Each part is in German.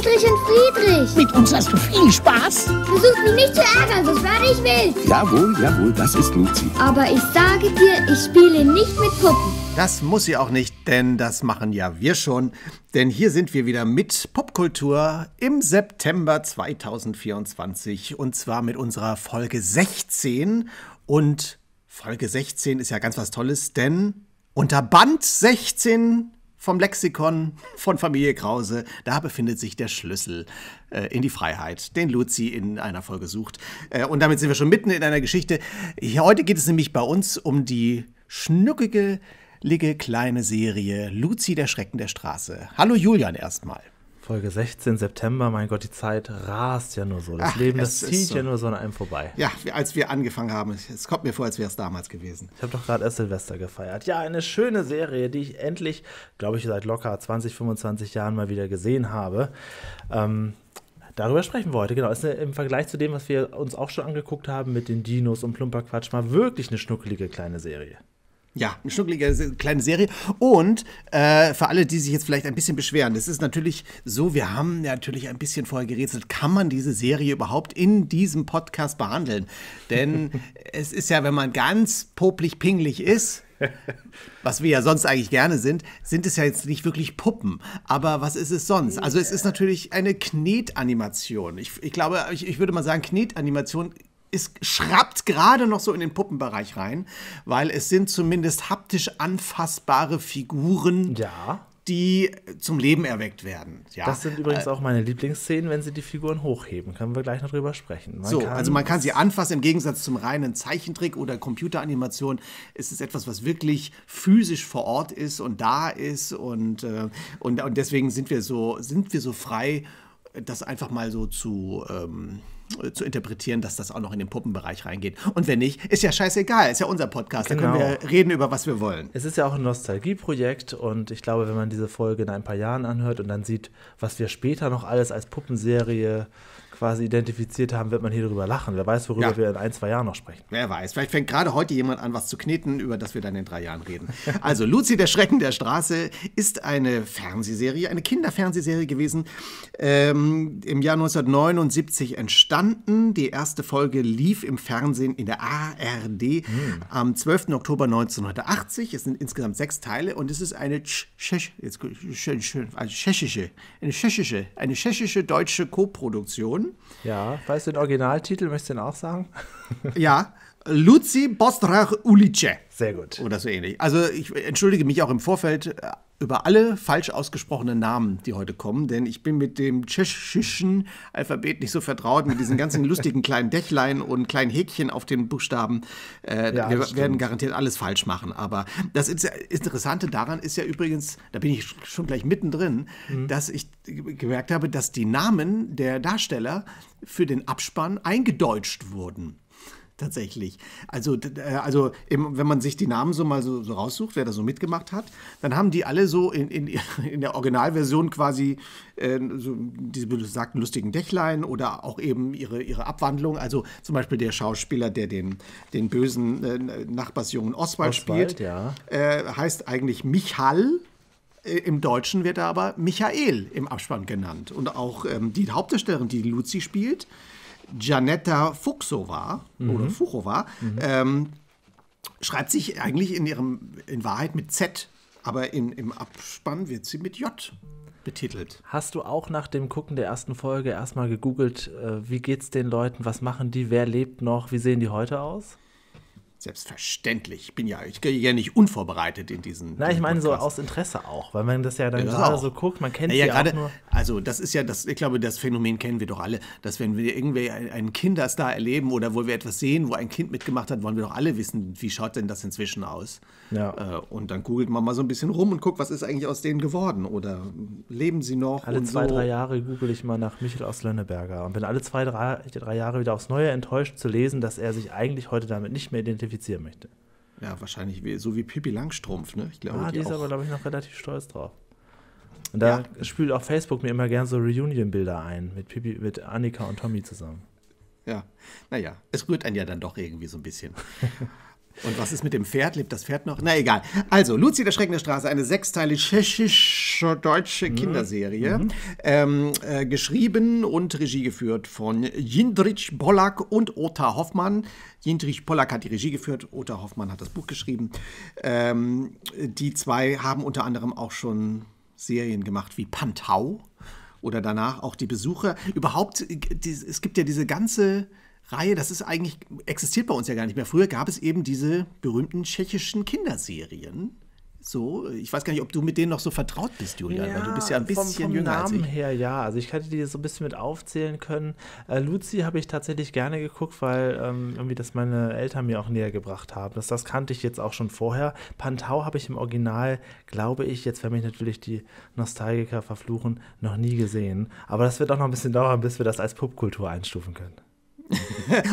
Friedrich und Friedrich. Mit uns hast du viel Spaß. Versuch mich nicht zu ärgern, sonst werde ich wild. Jawohl, jawohl, das ist Luzi. Aber ich sage dir, ich spiele nicht mit Puppen. Das muss sie auch nicht, denn das machen ja wir schon. Denn hier sind wir wieder mit Popkultur im September 2024. Und zwar mit unserer Folge 16. Und Folge 16 ist ja ganz was Tolles, denn unter Band 16 vom Lexikon von Familie Krause, da befindet sich der Schlüssel in die Freiheit, den Luzi in einer Folge sucht. Und damit sind wir schon mitten in einer Geschichte. Heute geht es nämlich bei uns um die schnuckige, kleine Serie Luzi, der Schrecken der Straße. Hallo Julian erstmal. Folge 16, September, mein Gott, die Zeit rast ja nur so. Das Leben, das zieht ja nur so an einem vorbei. Ja, als wir angefangen haben, es kommt mir vor, als wäre es damals gewesen. Ich habe doch gerade erst Silvester gefeiert. Ja, eine schöne Serie, die ich endlich, glaube ich, seit locker 20, 25 Jahren mal wieder gesehen habe. Darüber sprechen wir heute, genau. Ist im Vergleich zu dem, was wir uns auch schon angeguckt haben mit den Dinos und Plumperquatsch, mal wirklich eine schnuckelige kleine Serie. Ja, eine schnuckelige kleine Serie. Und für alle, die sich jetzt vielleicht ein bisschen beschweren, das ist natürlich so, wir haben natürlich ein bisschen vorher gerätselt, kann man diese Serie überhaupt in diesem Podcast behandeln? Denn es ist ja, wenn man ganz popelig-pingelig ist, was wir ja sonst eigentlich gerne sind, sind es ja jetzt nicht wirklich Puppen. Aber was ist es sonst? Also es ist natürlich eine Knetanimation. Ich glaube, ich würde mal sagen, Knetanimation es schrappt gerade noch so in den Puppenbereich rein, weil es sind zumindest haptisch anfassbare Figuren, ja, die zum Leben erweckt werden. Ja. Das sind übrigens auch meine Lieblingsszenen, wenn sie die Figuren hochheben. Können wir gleich noch drüber sprechen. Man kann sie anfassen, im Gegensatz zum reinen Zeichentrick oder Computeranimation. Es ist etwas, was wirklich physisch vor Ort ist und da ist. Und deswegen sind wir so frei, das einfach mal so zu interpretieren, dass das auch noch in den Puppenbereich reingeht. Und wenn nicht, ist ja scheißegal, ist ja unser Podcast, genau. Da können wir reden über, was wir wollen. Es ist ja auch ein Nostalgieprojekt und ich glaube, wenn man diese Folge in ein paar Jahren anhört und dann sieht, was wir später noch alles als Puppenserie quasi identifiziert haben, wird man hier drüber lachen. Wer weiß, worüber wir in ein, zwei Jahren noch sprechen. Wer weiß. Vielleicht fängt gerade heute jemand an, was zu kneten, über das wir dann in 3 Jahren reden. Also Luzi, der Schrecken der Straße ist eine Fernsehserie, eine Kinderfernsehserie gewesen. Im Jahr 1979 entstanden. Die erste Folge lief im Fernsehen in der ARD am 12. Oktober 1980. Es sind insgesamt 6 Teile und es ist eine tschechische deutsche Koproduktion. Ja, weißt du den Originaltitel? Möchtest du den auch sagen? Ja, Luzi Bostrach Ulice. Sehr gut. Oder so ähnlich. Also ich entschuldige mich auch im Vorfeld über alle falsch ausgesprochenen Namen, die heute kommen, denn ich bin mit dem tschechischen Alphabet nicht so vertraut, mit diesen ganzen lustigen kleinen Dächlein und kleinen Häkchen auf den Buchstaben. Wir werden garantiert alles falsch machen. Aber das Interessante daran ist ja übrigens, da bin ich schon gleich mittendrin, dass ich gemerkt habe, dass die Namen der Darsteller für den Abspann eingedeutscht wurden. Tatsächlich. Also wenn man sich die Namen so mal so raussucht, wer da so mitgemacht hat, dann haben die alle so in der Originalversion quasi so diese besagten lustigen Dächlein oder auch eben ihre Abwandlung. Also zum Beispiel der Schauspieler, der den bösen Nachbarsjungen Oswald spielt, ja, heißt eigentlich Michal. Im Deutschen wird er aber Michael im Abspann genannt. Und auch die Hauptdarstellerin, die Luzi spielt, Janetta Fuchsova oder Fuchova schreibt sich eigentlich in Wahrheit mit Z, aber im Abspann wird sie mit J betitelt. Hast du auch nach dem Gucken der ersten Folge erstmal gegoogelt, wie geht's den Leuten, was machen die, wer lebt noch, wie sehen die heute aus? Selbstverständlich. Ich gehe ja nicht unvorbereitet in diesen. Na, ich meine so aus Interesse auch, weil man das ja dann gerade so guckt, man kennt ja gerade auch nur. Also das ist ja, ich glaube, das Phänomen kennen wir doch alle, dass wenn wir irgendwie einen Kinderstar erleben oder wo wir etwas sehen, wo ein Kind mitgemacht hat, wollen wir doch alle wissen, wie schaut denn das inzwischen aus? Ja. Und dann googelt man mal so ein bisschen rum und guckt, was ist eigentlich aus denen geworden oder leben sie noch? Alle 2, 3 Jahre google ich mal nach Michel aus Lönneberger und bin alle 2, 3 Jahre wieder aufs Neue enttäuscht zu lesen, dass er sich eigentlich heute damit nicht mehr identifizieren möchte. Ja, wahrscheinlich so wie Pippi Langstrumpf, ne? Ich glaube, die ist aber, glaube ich, noch relativ stolz drauf. Und da spült auch Facebook mir immer gern so Reunion-Bilder ein mit Annika und Tommy zusammen. Ja, naja, es rührt einen ja dann doch irgendwie so ein bisschen. Und was ist mit dem Pferd? Lebt das Pferd noch? Na egal. Also, Luzi, der Schrecken der Straße, eine sechsteilige tschechisch-deutsche Kinderserie, geschrieben und Regie geführt von Jindrich Pollak und Ota Hoffmann. Jindrich Pollak hat die Regie geführt, Ota Hoffmann hat das Buch geschrieben. Die zwei haben unter anderem auch schon Serien gemacht wie Panthau oder danach auch Die Besucher. Überhaupt, es gibt ja diese ganze Reihe, das ist eigentlich, existiert bei uns ja gar nicht mehr. Früher gab es eben diese berühmten tschechischen Kinderserien. So, ich weiß gar nicht, ob du mit denen noch so vertraut bist, Julian, ja, weil du bist ja ein bisschen vom jünger Namen als ich. Her, ja. Also ich hätte die so ein bisschen mit aufzählen können. Luzi habe ich tatsächlich gerne geguckt, weil irgendwie das meine Eltern mir auch näher gebracht haben. Das kannte ich jetzt auch schon vorher. Panthau habe ich im Original, glaube ich, jetzt werden mich natürlich die Nostalgiker verfluchen, noch nie gesehen. Aber das wird auch noch ein bisschen dauern, bis wir das als Popkultur einstufen können.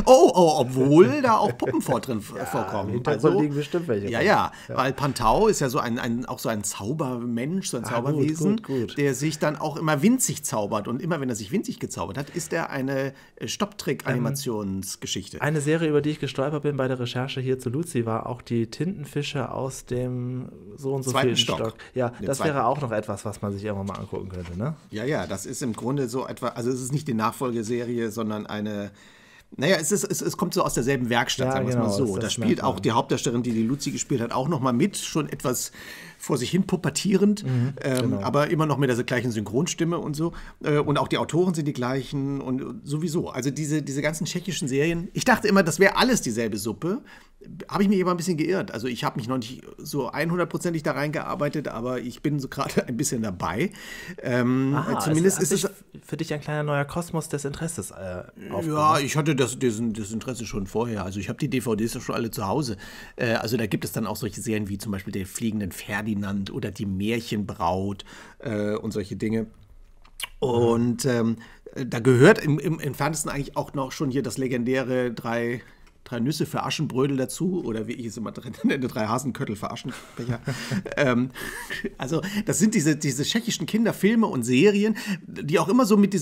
Obwohl da auch Puppen drin vorkommen. Ja, also, liegen bestimmt welche. Ja, weil Panthau ist ja so auch so ein Zaubermensch, so ein Zauberwesen, gut. Der sich dann auch immer winzig zaubert. Und immer, wenn er sich winzig gezaubert hat, ist er eine Stopptrick-Animationsgeschichte. Eine Serie, über die ich gestolpert bin bei der Recherche hier zu Luzi, war auch die Tintenfische aus dem so und so vielen Stock. Ja, das wäre auch noch etwas, was man sich irgendwann mal angucken könnte, ne? Ja, das ist im Grunde so etwa, also es ist nicht die Nachfolgeserie, sondern eine... Naja, es kommt so aus derselben Werkstatt, ja, sagen wir es mal so. Da spielt auch die Hauptdarstellerin, die Luzi gespielt hat, auch noch mal mit, schon etwas vor sich hin pubertierend, aber immer noch mit der gleichen Synchronstimme und so. Und auch die Autoren sind die gleichen und sowieso. Also diese ganzen tschechischen Serien, ich dachte immer, das wäre alles dieselbe Suppe. Habe ich mich immer ein bisschen geirrt. Also ich habe mich noch nicht so 100%ig da reingearbeitet, aber ich bin so gerade ein bisschen dabei. Zumindest also ist es für dich ein kleiner neuer Kosmos des Interesses aufgenommen. Ja, ich hatte das Interesse schon vorher. Also ich habe die DVDs schon alle zu Hause. Also da gibt es dann auch solche Serien wie zum Beispiel den fliegenden Ferdinand oder die Märchenbraut und solche Dinge. Und da gehört im Entferntesten eigentlich auch noch schon hier das legendäre Drei Nüsse für Aschenbrödel dazu, oder wie ich es immer nenne, drei Hasenköttel für Aschenbecher. Also das sind diese tschechischen Kinderfilme und Serien, die auch immer so mit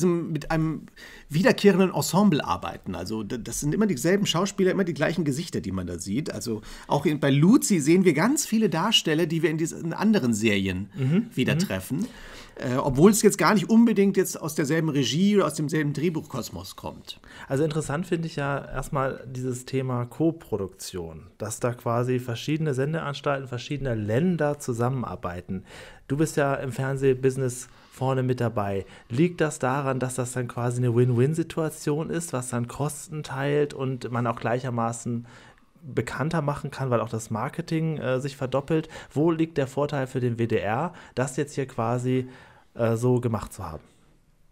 einem wiederkehrenden Ensemble arbeiten. Also das sind immer dieselben Schauspieler, immer die gleichen Gesichter, die man da sieht. Also auch bei Luzi sehen wir ganz viele Darsteller, die wir in anderen Serien wieder treffen. Obwohl es jetzt gar nicht unbedingt jetzt aus derselben Regie oder aus demselben Drehbuchkosmos kommt. Also interessant finde ich ja erstmal dieses Thema Co-Produktion, dass da quasi verschiedene Sendeanstalten verschiedener Länder zusammenarbeiten. Du bist ja im Fernsehbusiness vorne mit dabei. Liegt das daran, dass das dann quasi eine Win-Win-Situation ist, was dann Kosten teilt und man auch gleichermaßen bekannter machen kann, weil auch das Marketing sich verdoppelt? Wo liegt der Vorteil für den WDR, das jetzt hier quasi so gemacht zu haben?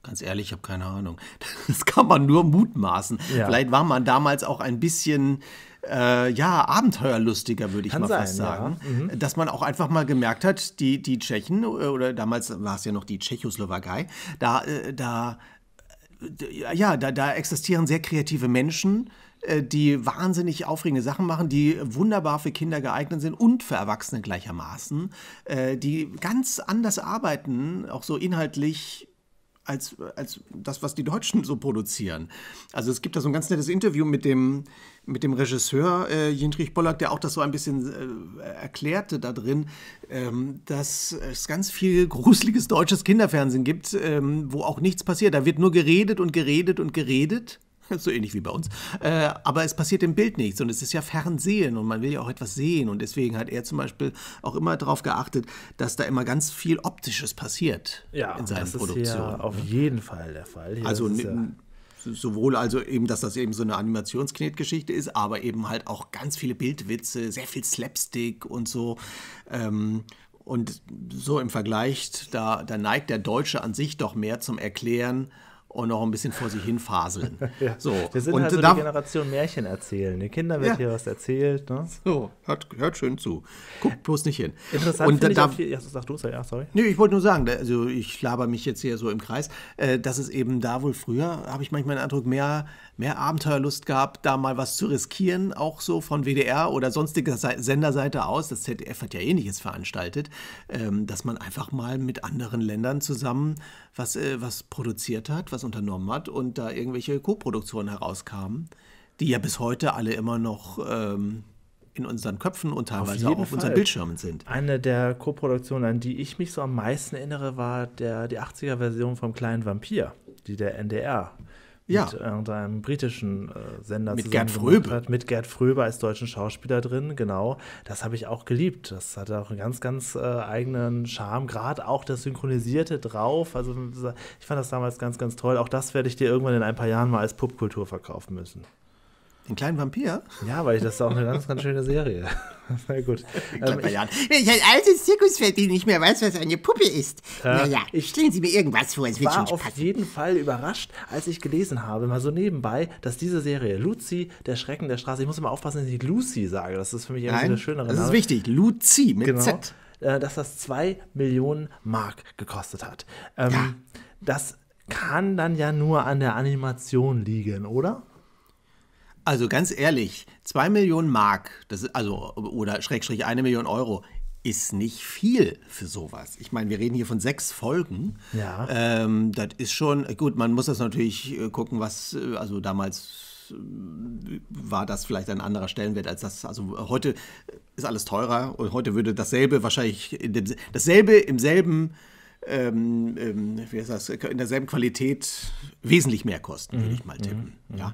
Ganz ehrlich, ich habe keine Ahnung. Das kann man nur mutmaßen. Ja. Vielleicht war man damals auch ein bisschen abenteuerlustiger, würde ich mal fast sagen. Ja. Dass man auch einfach mal gemerkt hat, die Tschechen, oder damals war es ja noch die Tschechoslowakei, da existieren sehr kreative Menschen, die wahnsinnig aufregende Sachen machen, die wunderbar für Kinder geeignet sind und für Erwachsene gleichermaßen, die ganz anders arbeiten, auch so inhaltlich, als das, was die Deutschen so produzieren. Also es gibt da so ein ganz nettes Interview mit dem Regisseur Jindrich Pollak, der auch das so ein bisschen erklärte da drin, dass es ganz viel gruseliges deutsches Kinderfernsehen gibt, wo auch nichts passiert. Da wird nur geredet und geredet und geredet. So ähnlich wie bei uns. Aber es passiert im Bild nichts und es ist ja Fernsehen und man will ja auch etwas sehen. Und deswegen hat er zum Beispiel auch immer darauf geachtet, dass da immer ganz viel Optisches passiert in seinen Produktionen. Ja, das ist ja auf jeden Fall der Fall. Hier also sowohl also eben, dass das eben so eine Animationsknetgeschichte ist, aber eben halt auch ganz viele Bildwitze, sehr viel Slapstick und so. Und so im Vergleich, da neigt der Deutsche an sich doch mehr zum Erklären und noch ein bisschen vor sich hin faseln. Ja. So. Wir sind halt so die Generation Märchen erzählen. Den Kindern wird hier was erzählt. Ne? So, hört schön zu. Guckt bloß nicht hin. Interessant und ich wollte nur sagen, also ich laber mich jetzt hier so im Kreis, dass es eben da wohl früher, habe ich manchmal den Eindruck, mehr Abenteuerlust gab, da mal was zu riskieren, auch so von WDR oder sonstiger Senderseite aus. Das ZDF hat ja Ähnliches veranstaltet, dass man einfach mal mit anderen Ländern zusammen was produziert hat, was unternommen hat und da irgendwelche Co-Produktionen herauskamen, die ja bis heute alle immer noch in unseren Köpfen und teilweise auch auf unseren Bildschirmen sind. Eine der Co-Produktionen, an die ich mich so am meisten erinnere, war die 80er-Version vom Kleinen Vampir, die der NDR mit irgendeinem britischen Sender mit Gerd Fröbe hat. Mit Gerd Fröbe als deutschen Schauspieler drin, genau. Das habe ich auch geliebt. Das hatte auch einen ganz, ganz eigenen Charme. Gerade auch das Synchronisierte drauf. Also ich fand das damals ganz, ganz toll. Auch das werde ich dir irgendwann in ein paar Jahren mal als Popkultur verkaufen müssen. Den kleinen Vampir? Ja, weil das ist auch eine ganz, ganz schöne Serie. Na gut. Wenn ich ein altes Zirkusfeld bin, nicht mehr weiß, was eine Puppe ist. Naja, stellen Sie mir irgendwas vor, es wird schon passen. Ich war auf jeden Fall überrascht, als ich gelesen habe, mal so nebenbei, dass diese Serie Luzi, der Schrecken der Straße, ich muss immer aufpassen, dass ich Lucy sage, das ist für mich irgendwie eine schönere Name. Das ist wichtig, Luzi mit Z. Dass das 2 Millionen Mark gekostet hat. Das kann dann ja nur an der Animation liegen, oder? Also ganz ehrlich, 2 Millionen Mark, das ist also, oder Schrägstrich 1 Million Euro, ist nicht viel für sowas. Ich meine, wir reden hier von 6 Folgen. Ja. Das ist schon, gut, man muss das natürlich gucken, was, also damals war das vielleicht ein anderer Stellenwert als das, also heute ist alles teurer und heute würde dasselbe wahrscheinlich, in derselben Qualität wesentlich mehr kosten, würde ich mal tippen. Ja.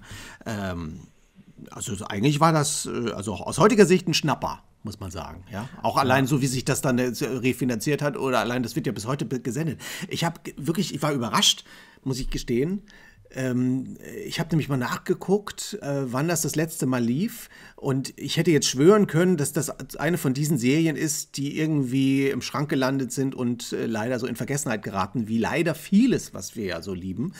Also eigentlich war das, also aus heutiger Sicht ein Schnapper, muss man sagen. Ja? Auch allein so, wie sich das dann refinanziert hat oder allein, das wird ja bis heute gesendet. Ich war überrascht, muss ich gestehen. Ich habe nämlich mal nachgeguckt, wann das letzte Mal lief, und ich hätte jetzt schwören können, dass das eine von diesen Serien ist, die irgendwie im Schrank gelandet sind und leider so in Vergessenheit geraten, wie leider vieles, was wir ja so lieben.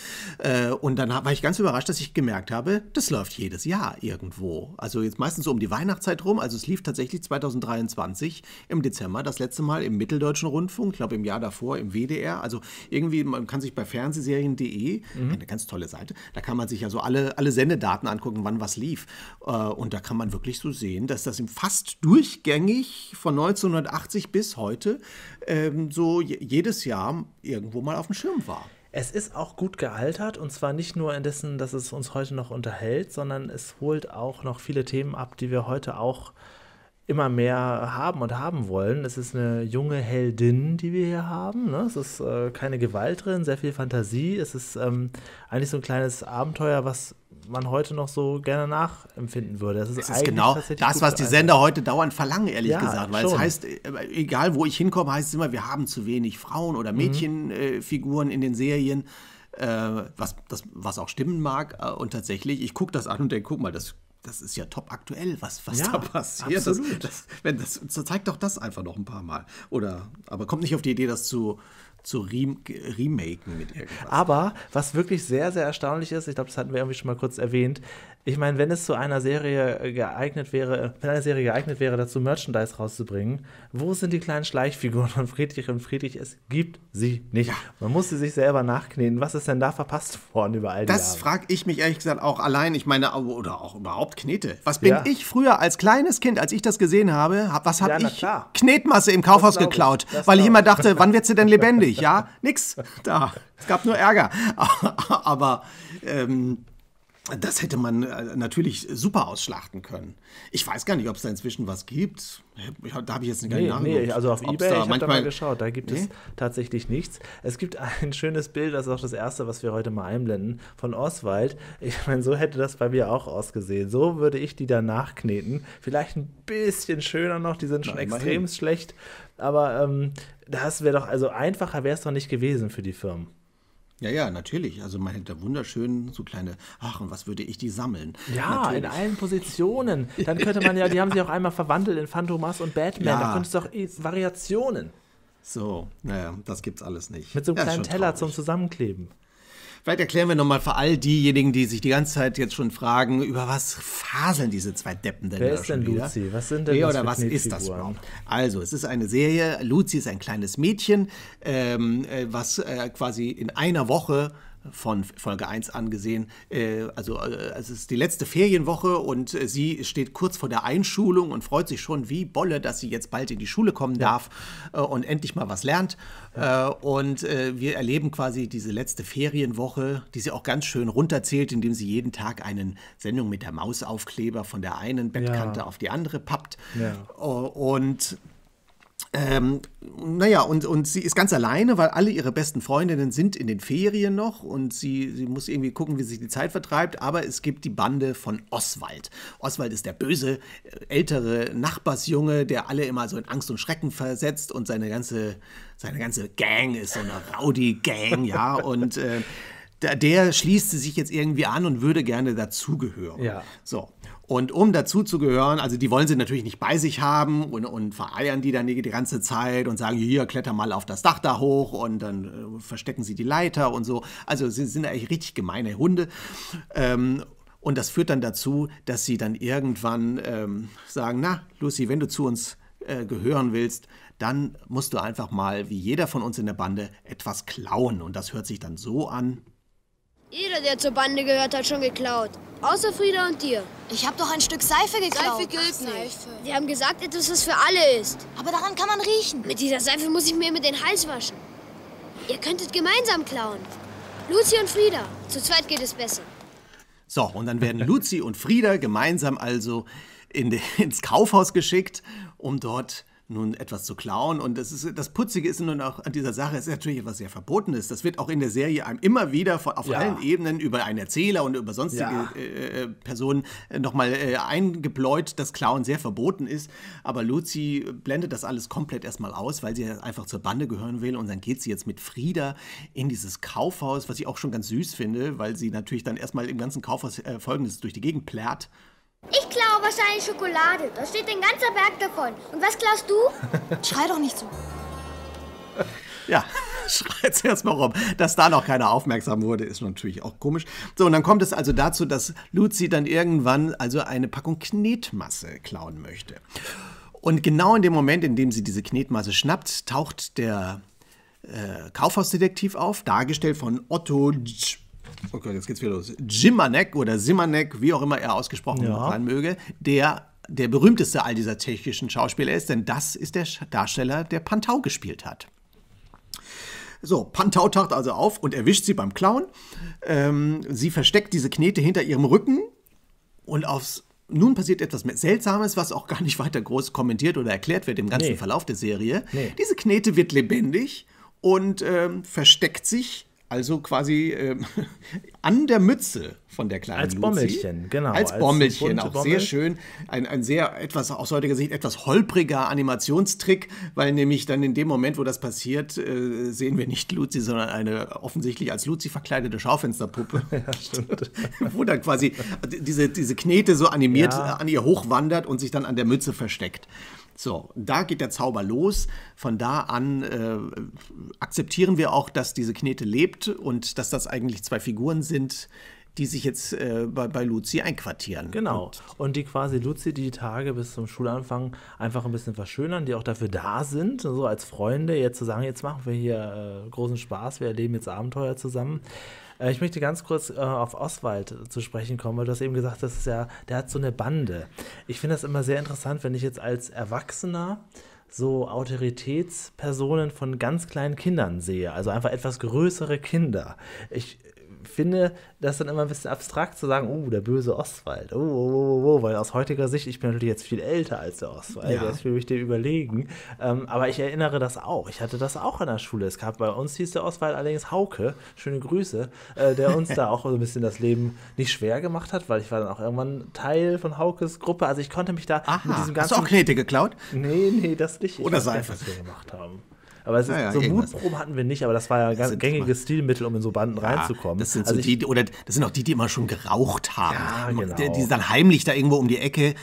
Und dann war ich ganz überrascht, dass ich gemerkt habe, das läuft jedes Jahr irgendwo. Also jetzt meistens so um die Weihnachtszeit rum, also es lief tatsächlich 2023 im Dezember, das letzte Mal im Mitteldeutschen Rundfunk, ich glaube im Jahr davor im WDR, also irgendwie, man kann sich bei fernsehserien.de, eine ganz tolle Seite. Da kann man sich ja so alle Sendedaten angucken, wann was lief. Und da kann man wirklich so sehen, dass das fast durchgängig von 1980 bis heute so jedes Jahr irgendwo mal auf dem Schirm war. Es ist auch gut gealtert, und zwar nicht nur indessen, dass es uns heute noch unterhält, sondern es holt auch noch viele Themen ab, die wir heute auch immer mehr haben und haben wollen. Es ist eine junge Heldin, die wir hier haben. Ne? Es ist keine Gewalt drin, sehr viel Fantasie. Es ist eigentlich so ein kleines Abenteuer, was man heute noch so gerne nachempfinden würde. Es ist genau das, was die Sender heute dauernd verlangen, ehrlich gesagt. Weil es heißt, egal wo ich hinkomme, heißt es immer, wir haben zu wenig Frauen- oder Mädchenfiguren in den Serien. Was auch stimmen mag. Und tatsächlich, ich gucke das an und denke, guck mal, das ist ja top aktuell, was da passiert. Absolut. Das zeigt doch das einfach noch ein paar Mal. Aber kommt nicht auf die Idee, das zu remaken mit irgendwas. Aber was wirklich sehr, sehr erstaunlich ist, ich glaube, das hatten wir irgendwie schon mal kurz erwähnt, ich meine, wenn es zu einer Serie geeignet wäre, dazu Merchandise rauszubringen, wo sind die kleinen Schleichfiguren von Friedrich und Friedrich? Es gibt sie nicht. Ja. Man muss sie sich selber nachkneten. Was ist denn da verpasst worden über all die Jahre? Das frage ich mich ehrlich gesagt auch allein, ich meine, oder auch überhaupt Knete. Was bin ich früher als kleines Kind, als ich das gesehen habe, ich Knetmasse im Kaufhaus geklaut, weil ich immer dachte, wann wird sie denn lebendig? Ja, nix da. Es gab nur Ärger. Aber das hätte man natürlich super ausschlachten können. Ich weiß gar nicht, ob es da inzwischen was gibt. Da habe ich jetzt gar nicht nachgeguckt. Nee, also auf eBay, ich habe da mal geschaut, da gibt es tatsächlich nichts. Es gibt ein schönes Bild, das ist auch das erste, was wir heute mal einblenden, von Oswald. Ich meine, so hätte das bei mir auch ausgesehen. So würde ich die danach kneten. Vielleicht ein bisschen schöner noch, die sind schon extrem schlecht. Aber das wäre doch, also einfacher wäre es doch nicht gewesen für die Firmen. Ja, natürlich. Also man hätte da wunderschön so kleine, und was würde ich die sammeln? Ja, natürlich. In allen Positionen. Dann könnte man die haben sich auch einmal verwandelt in Fantomas und Batman. Da könntest du doch Variationen. So, naja, das gibt's alles nicht. Mit so einem kleinen Teller zum Zusammenkleben. Vielleicht erklären wir nochmal für all diejenigen, die sich die ganze Zeit jetzt schon fragen, über was faseln diese zwei Deppen denn? Wer ist denn Luzi? Was sind denn Luzi? Oder was ist das überhaupt? Also, es ist eine Serie. Luzi ist ein kleines Mädchen, was quasi in einer Woche von Folge 1 angesehen. Also es ist die letzte Ferienwoche und sie steht kurz vor der Einschulung und freut sich schon wie Bolle, dass sie jetzt bald in die Schule kommen darf und endlich mal was lernt. Ja. Und wir erleben quasi diese letzte Ferienwoche, die sie auch ganz schön runterzählt, indem sie jeden Tag eine Sendung mit der Mausaufkleber von der einen Bettkante auf die andere pappt. Ja. Und naja, und sie ist ganz alleine, weil alle ihre besten Freundinnen sind in den Ferien noch und sie muss irgendwie gucken, wie sich die Zeit vertreibt, aber es gibt die Bande von Oswald. Oswald ist der böse, ältere Nachbarsjunge, der alle immer so in Angst und Schrecken versetzt, und seine ganze Gang ist so eine Rowdy-Gang, ja, und der schließt sie sich jetzt irgendwie an und würde gerne dazugehören. Ja. So. Und um dazuzugehören, also die wollen sie natürlich nicht bei sich haben und vereiern die dann die ganze Zeit und sagen, hier, kletter mal auf das Dach da hoch, und dann verstecken sie die Leiter und so. Also sie sind eigentlich richtig gemeine Hunde. Und das führt dann dazu, dass sie dann irgendwann sagen, na, Lucy, wenn du zu uns gehören willst, dann musst du einfach mal, wie jeder von uns in der Bande, etwas klauen. Und das hört sich dann so an. Jeder, der zur Bande gehört, hat schon geklaut. Außer Frieda und dir. Ich habe doch ein Stück Seife geklaut. Seife gilt nicht. Sie haben gesagt, dass es für alle ist. Aber daran kann man riechen. Mit dieser Seife muss ich mir mit den Hals waschen. Ihr könntet gemeinsam klauen. Lucy und Frieda. Zu zweit geht es besser. So, und dann werden Lucy und Frieda gemeinsam also ins Kaufhaus geschickt, um dort nun etwas zu klauen. Und das Putzige ist nun auch an dieser Sache, ist natürlich etwas sehr Verbotenes. Das wird auch in der Serie einem immer wieder auf allen Ebenen über einen Erzähler und über sonstige Personen nochmal eingebläut, dass Klauen sehr verboten ist. Aber Lucy blendet das alles komplett erstmal aus, weil sie einfach zur Bande gehören will. Und dann geht sie jetzt mit Frieda in dieses Kaufhaus, was ich auch schon ganz süß finde, weil sie natürlich dann erstmal im ganzen Kaufhaus Folgendes durch die Gegend plärt. Ich klaue wahrscheinlich Schokolade. Da steht ein ganzer Berg davon. Und was klaust du? Schrei doch nicht so. Ja, schreit erst mal rum. Dass da noch keiner aufmerksam wurde, ist natürlich auch komisch. So, und dann kommt es also dazu, dass Lucy dann irgendwann also eine Packung Knetmasse klauen möchte. Und genau in dem Moment, in dem sie diese Knetmasse schnappt, taucht der Kaufhausdetektiv auf, dargestellt von Otto. Okay, jetzt geht's wieder los. Szymanek oder Szymanek, wie auch immer er ausgesprochen sein möge, der berühmteste all dieser tschechischen Schauspieler ist, denn das ist der Darsteller, der Pantau gespielt hat. So, Pantau taucht also auf und erwischt sie beim Klauen. Sie versteckt diese Knete hinter ihrem Rücken und nun passiert etwas Seltsames, was auch gar nicht weiter groß kommentiert oder erklärt wird im ganzen Verlauf der Serie. Diese Knete wird lebendig und versteckt sich also quasi an der Mütze von der kleinen Luzi. Als Bommelchen, genau. Als Bommelchen, auch sehr schön. Ein sehr, aus heutiger Sicht, etwas holpriger Animationstrick, weil nämlich dann in dem Moment, wo das passiert, sehen wir nicht Luzi, sondern eine offensichtlich als Luzi verkleidete Schaufensterpuppe. Ja, stimmt. Wo dann quasi diese Knete so animiert an ihr hochwandert und sich dann an der Mütze versteckt. So, da geht der Zauber los. Von da an akzeptieren wir auch, dass diese Knete lebt und dass das eigentlich zwei Figuren sind, die sich jetzt bei Lucy einquartieren. Genau. Und die quasi Lucy, die Tage bis zum Schulanfang einfach ein bisschen verschönern, die auch dafür da sind, so als Freunde, jetzt zu sagen, jetzt machen wir hier großen Spaß, wir erleben jetzt Abenteuer zusammen. Ich möchte ganz kurz auf Oswald zu sprechen kommen, weil du hast eben gesagt, das ist ja, der hat so eine Bande. Ich finde das immer sehr interessant, wenn ich jetzt als Erwachsener so Autoritätspersonen von ganz kleinen Kindern sehe, also einfach etwas größere Kinder. Ich finde das dann immer ein bisschen abstrakt zu sagen, oh, der böse Oswald, weil aus heutiger Sicht, ich bin natürlich jetzt viel älter als der Oswald, das will ich dir überlegen, aber ich erinnere das auch, ich hatte das auch an der Schule, es gab bei uns, hieß der Oswald allerdings Hauke, schöne Grüße, der uns da auch so ein bisschen das Leben nicht schwer gemacht hat, weil ich war dann auch irgendwann Teil von Haukes Gruppe, also ich konnte mich da mit diesem ganzen... Hast du auch Knete geklaut? Nee, das nicht. Oder Seife. Was wir gemacht haben. Aber es ist, so Mutproben hatten wir nicht, aber das war ja ein ganz gängiges Stilmittel, um in so Banden reinzukommen. Das sind, also das sind auch die immer schon geraucht haben. Ja, genau. Die dann heimlich da irgendwo um die Ecke,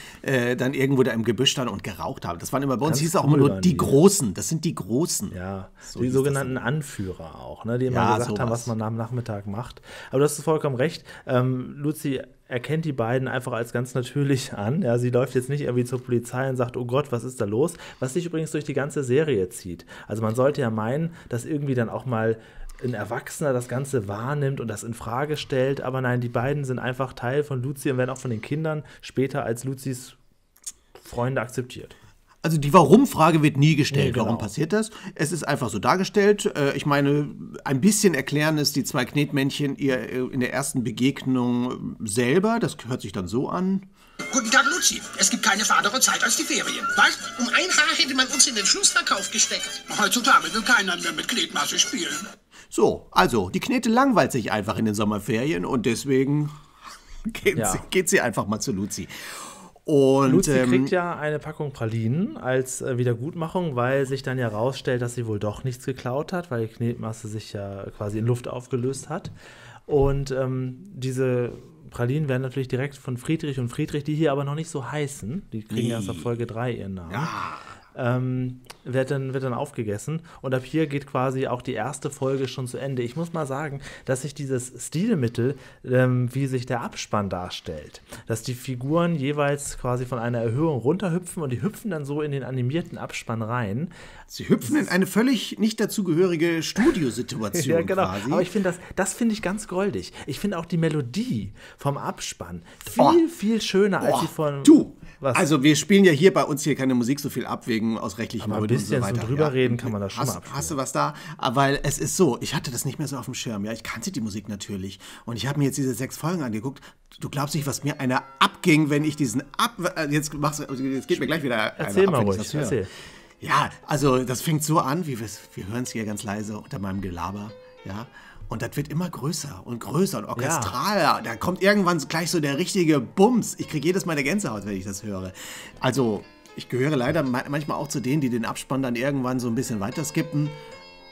dann irgendwo da im Gebüsch standen und geraucht haben. Das waren immer, bei uns hieß es auch immer nur die Großen. Das sind die Großen. Ja, so die sogenannten Anführer auch, ne, die immer gesagt haben, was man am Nachmittag macht. Aber du hast vollkommen recht. Lucy erkennt die beiden einfach als ganz natürlich an. Ja, sie läuft jetzt nicht irgendwie zur Polizei und sagt, oh Gott, was ist da los? Was sich übrigens durch die ganze Serie zieht. Also man sollte ja meinen, dass irgendwie dann auch mal ein Erwachsener das Ganze wahrnimmt und das in Frage stellt. Aber nein, die beiden sind einfach Teil von Lucy und werden auch von den Kindern später als Lucys Freunde akzeptiert. Also die Warum-Frage wird nie gestellt. Nee, genau. Warum passiert das? Es ist einfach so dargestellt. Ich meine, ein bisschen erklären es die zwei Knetmännchen ihr in der ersten Begegnung selber. Das hört sich dann so an. Guten Tag, Lucy. Es gibt keine fahrere Zeit als die Ferien. Was? Um ein Haar hätte man uns in den Schlussverkauf gesteckt. Heutzutage will keiner mehr mit Knetmasse spielen. So, also die Knete langweilt sich einfach in den Sommerferien und deswegen geht sie einfach mal zu Lucy. Und Lucy kriegt ja eine Packung Pralinen als Wiedergutmachung, weil sich dann ja rausstellt, dass sie wohl doch nichts geklaut hat, weil die Knetmasse sich ja quasi in Luft aufgelöst hat. Und diese Pralinen werden natürlich direkt von Friedrich und Friedrich, die hier aber noch nicht so heißen, die kriegen erst ab Folge 3 ihren Namen, wird dann aufgegessen. Und ab hier geht quasi auch die erste Folge schon zu Ende. Ich muss mal sagen, dass sich dieses Stilmittel, wie sich der Abspann darstellt, dass die Figuren jeweils quasi von einer Erhöhung runterhüpfen und die hüpfen dann so in den animierten Abspann rein. Sie hüpfen in eine völlig nicht dazugehörige Studiosituation. Ja, genau. Quasi. Aber ich finde das finde ich ganz goldig. Ich finde auch die Melodie vom Abspann viel schöner als die von... Also wir spielen ja hier bei uns hier keine Musik so viel ab, wegen aus rechtlichen Gründen. Aber ein bisschen so drüber reden kann man das schon mal abspielen. Hast du was da? Weil es ist so, ich hatte das nicht mehr so auf dem Schirm. Ja, ich kannte die Musik natürlich. Und ich habe mir jetzt diese 6 Folgen angeguckt. Du glaubst nicht, was mir einer abging, wenn ich diesen Jetzt geht mir gleich wieder einer ab, wenn ich das höre. Ja, also das fängt so an, wie wir hören es hier ganz leise unter meinem Gelaber. Ja. Und das wird immer größer und größer und orchestraler. Ja. Da kommt irgendwann gleich so der richtige Bums. Ich kriege jedes Mal eine Gänsehaut, wenn ich das höre. Also, ich gehöre leider manchmal auch zu denen, die den Abspann dann irgendwann so ein bisschen weiter skippen.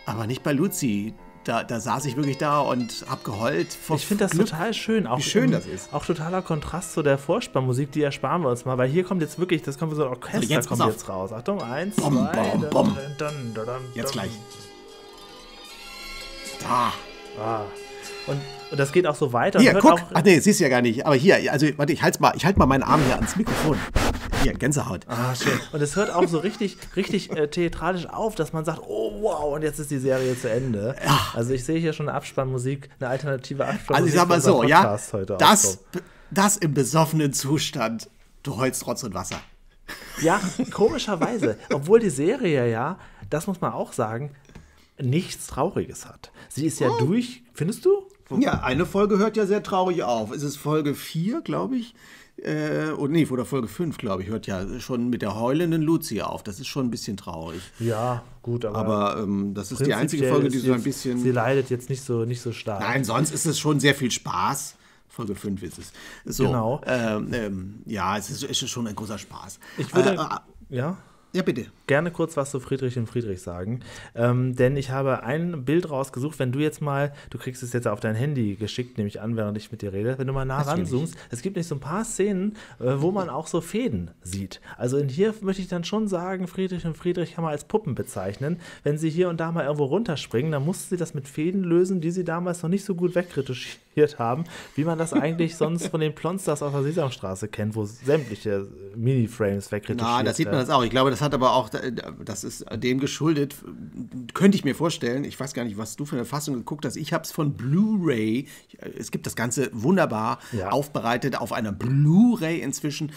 Aber nicht bei Lucy. Da saß ich wirklich da und hab geheult. Ich finde das total schön. Auch wie schön das ist. Auch totaler Kontrast zu der Vorspannmusik, die ersparen wir uns mal. Weil hier kommt jetzt wirklich, das kommt so ein Orchester, also kommt jetzt raus. Achtung, 1, 2, jetzt gleich. Da. Ah. Und das geht auch so weiter. Hier, guck. Ach nee, siehst du ja gar nicht. Aber hier, also warte, ich halte mal meinen Arm hier ans Mikrofon. Hier, Gänsehaut. Ah, schön. Und es hört auch so richtig theatralisch auf, dass man sagt, oh wow, und jetzt ist die Serie zu Ende. Ja. Also ich sehe hier schon eine Abspannmusik, eine alternative Abspannmusik. Also ich sag mal so, ja, das im besoffenen Zustand, du heulst Rotz und Wasser. Ja, komischerweise. Obwohl die Serie ja, das muss man auch sagen, nichts Trauriges hat. Sie ist ja durch, findest du? Ja, eine Folge hört ja sehr traurig auf. Es ist Folge 4, glaube ich. Oder Folge 5, glaube ich, hört ja schon mit der heulenden Lucy auf. Das ist schon ein bisschen traurig. Ja, gut, aber das ist die einzige Folge, die so ein bisschen... Sie leidet jetzt nicht so stark. Nein, sonst ist es schon sehr viel Spaß. Folge 5 ist es. So, genau. Ja, es ist schon ein großer Spaß. Ich würde... Ja, bitte. Gerne kurz was zu Friedrich und Friedrich sagen. Denn ich habe ein Bild rausgesucht, wenn du jetzt mal, du kriegst es jetzt auf dein Handy geschickt, nehme ich an, während ich mit dir rede, wenn du mal nah ranzoomst, es gibt nicht so ein paar Szenen, wo man auch so Fäden sieht. Also hier möchte ich dann schon sagen, Friedrich und Friedrich kann man als Puppen bezeichnen. Wenn sie hier und da mal irgendwo runterspringen, dann mussten sie das mit Fäden lösen, die sie damals noch nicht so gut wegretuschiert haben, wie man das eigentlich sonst von den Plonsters aus der Sesamstraße kennt, wo sämtliche Mini-Frames wegretuschiert werden. Ah, das sieht man das auch. Ich glaube, das hat aber auch, das ist dem geschuldet, könnte ich mir vorstellen, ich weiß gar nicht, was du für eine Fassung geguckt hast, ich habe es von Blu-ray, es gibt das Ganze wunderbar aufbereitet auf einer Blu-ray inzwischen,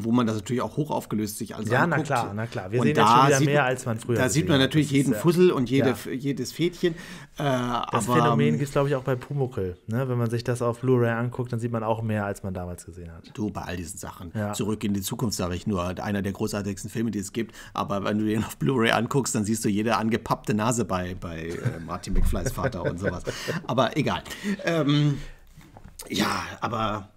wo man das natürlich auch hoch aufgelöst sich alles anguckt. Ja, na klar, wir sehen jetzt schon wieder mehr, als man früher gesehen hat. Da sieht man natürlich jeden Fussel und jedes Fädchen. Das Phänomen gibt es, glaube ich, auch bei Pumuckl, ne? Wenn man sich das auf Blu-ray anguckt, dann sieht man auch mehr, als man damals gesehen hat. Du, bei all diesen Sachen. Ja. Zurück in die Zukunft, sage ich nur, einer der großartigsten Filme, die es gibt, aber wenn du den auf Blu-ray anguckst, dann siehst du jede angepappte Nase bei Martin McFly's Vater und sowas. Aber egal. Ja, aber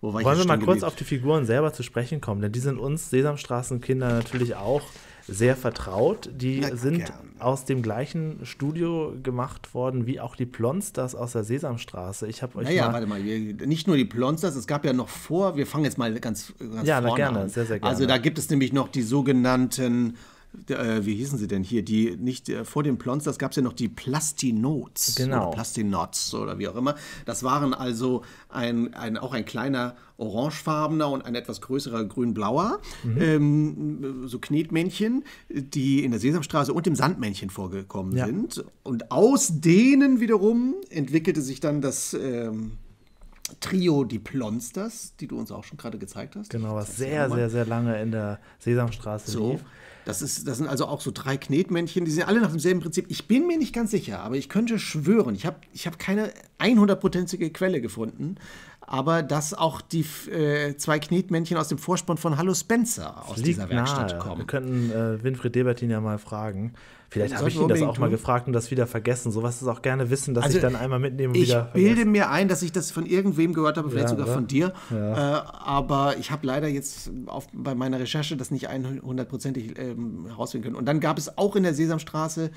wo war ich? Wollen wir mal kurz auf die Figuren selber zu sprechen kommen, denn die sind uns Sesamstraßenkinder natürlich auch sehr vertraut. Die sind aus dem gleichen Studio gemacht worden wie auch die Plonsters aus der Sesamstraße. Ich habe euch warte mal, nicht nur die Plonsters, es gab ja noch wir fangen jetzt mal ganz vorne an. Ja, gerne, sehr, sehr gerne. Also da gibt es nämlich noch die sogenannten wie hießen sie denn hier, die nicht vor den Plonsters gab es ja noch die Plastinots, genau. Oder Plastinots oder wie auch immer. Das waren also auch ein kleiner orangefarbener und ein etwas größerer grün-blauer, so Knetmännchen, die in der Sesamstraße und dem Sandmännchen vorgekommen sind. Und aus denen wiederum entwickelte sich dann das Trio Die Plonsters, die du uns auch schon gerade gezeigt hast. Genau, was sehr lange in der Sesamstraße lief. Das sind also auch so 3 Knetmännchen, die sind alle nach demselben Prinzip. Ich bin mir nicht ganz sicher, aber ich könnte schwören, ich hab keine 100-prozentige Quelle gefunden, aber dass auch die 2 Knetmännchen aus dem Vorspann von Hallo Spencer aus dieser Werkstatt kommen. Wir könnten Winfried Debertin ja mal fragen. Vielleicht habe ich ihn das auch mal gefragt und das wieder vergessen. Sowas ist auch gerne wissen, dass also ich dann einmal mitnehme und wieder vergesse. Ich bilde mir ein, dass ich das von irgendwem gehört habe, vielleicht sogar von dir. Ja. Aber ich habe leider jetzt bei meiner Recherche das nicht 100-prozentig herausfinden können. Und dann gab es auch in der Sesamstraße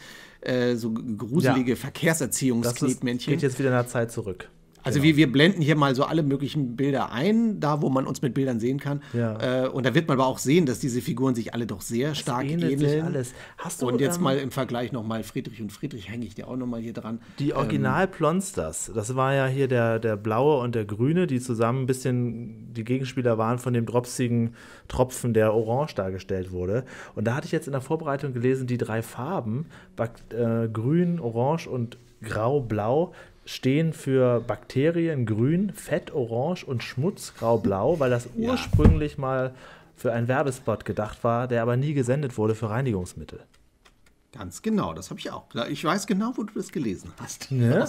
so gruselige Verkehrserziehungsknetmännchen. Das geht jetzt wieder in der Zeit zurück. Also wir blenden hier mal so alle möglichen Bilder ein, da wo man uns mit Bildern sehen kann. Ja. Und da wird man aber auch sehen, dass diese Figuren sich alle doch sehr stark ähneln. Alles. Hast du, und jetzt mal im Vergleich nochmal Friedrich und Friedrich, hänge ich dir auch nochmal hier dran. Die Original-Plonsters, das war ja hier der blaue und der grüne, die zusammen ein bisschen die Gegenspieler waren von dem dropsigen Tropfen, der orange dargestellt wurde. Und da hatte ich jetzt in der Vorbereitung gelesen, die 3 Farben, grün, orange und grau-blau, stehen für Bakterien grün, Fett orange und Schmutz grau-blau, weil das ursprünglich mal für einen Werbespot gedacht war, der aber nie gesendet wurde für Reinigungsmittel. Ganz genau, das habe ich auch. Ich weiß genau, wo du das gelesen hast. Ne?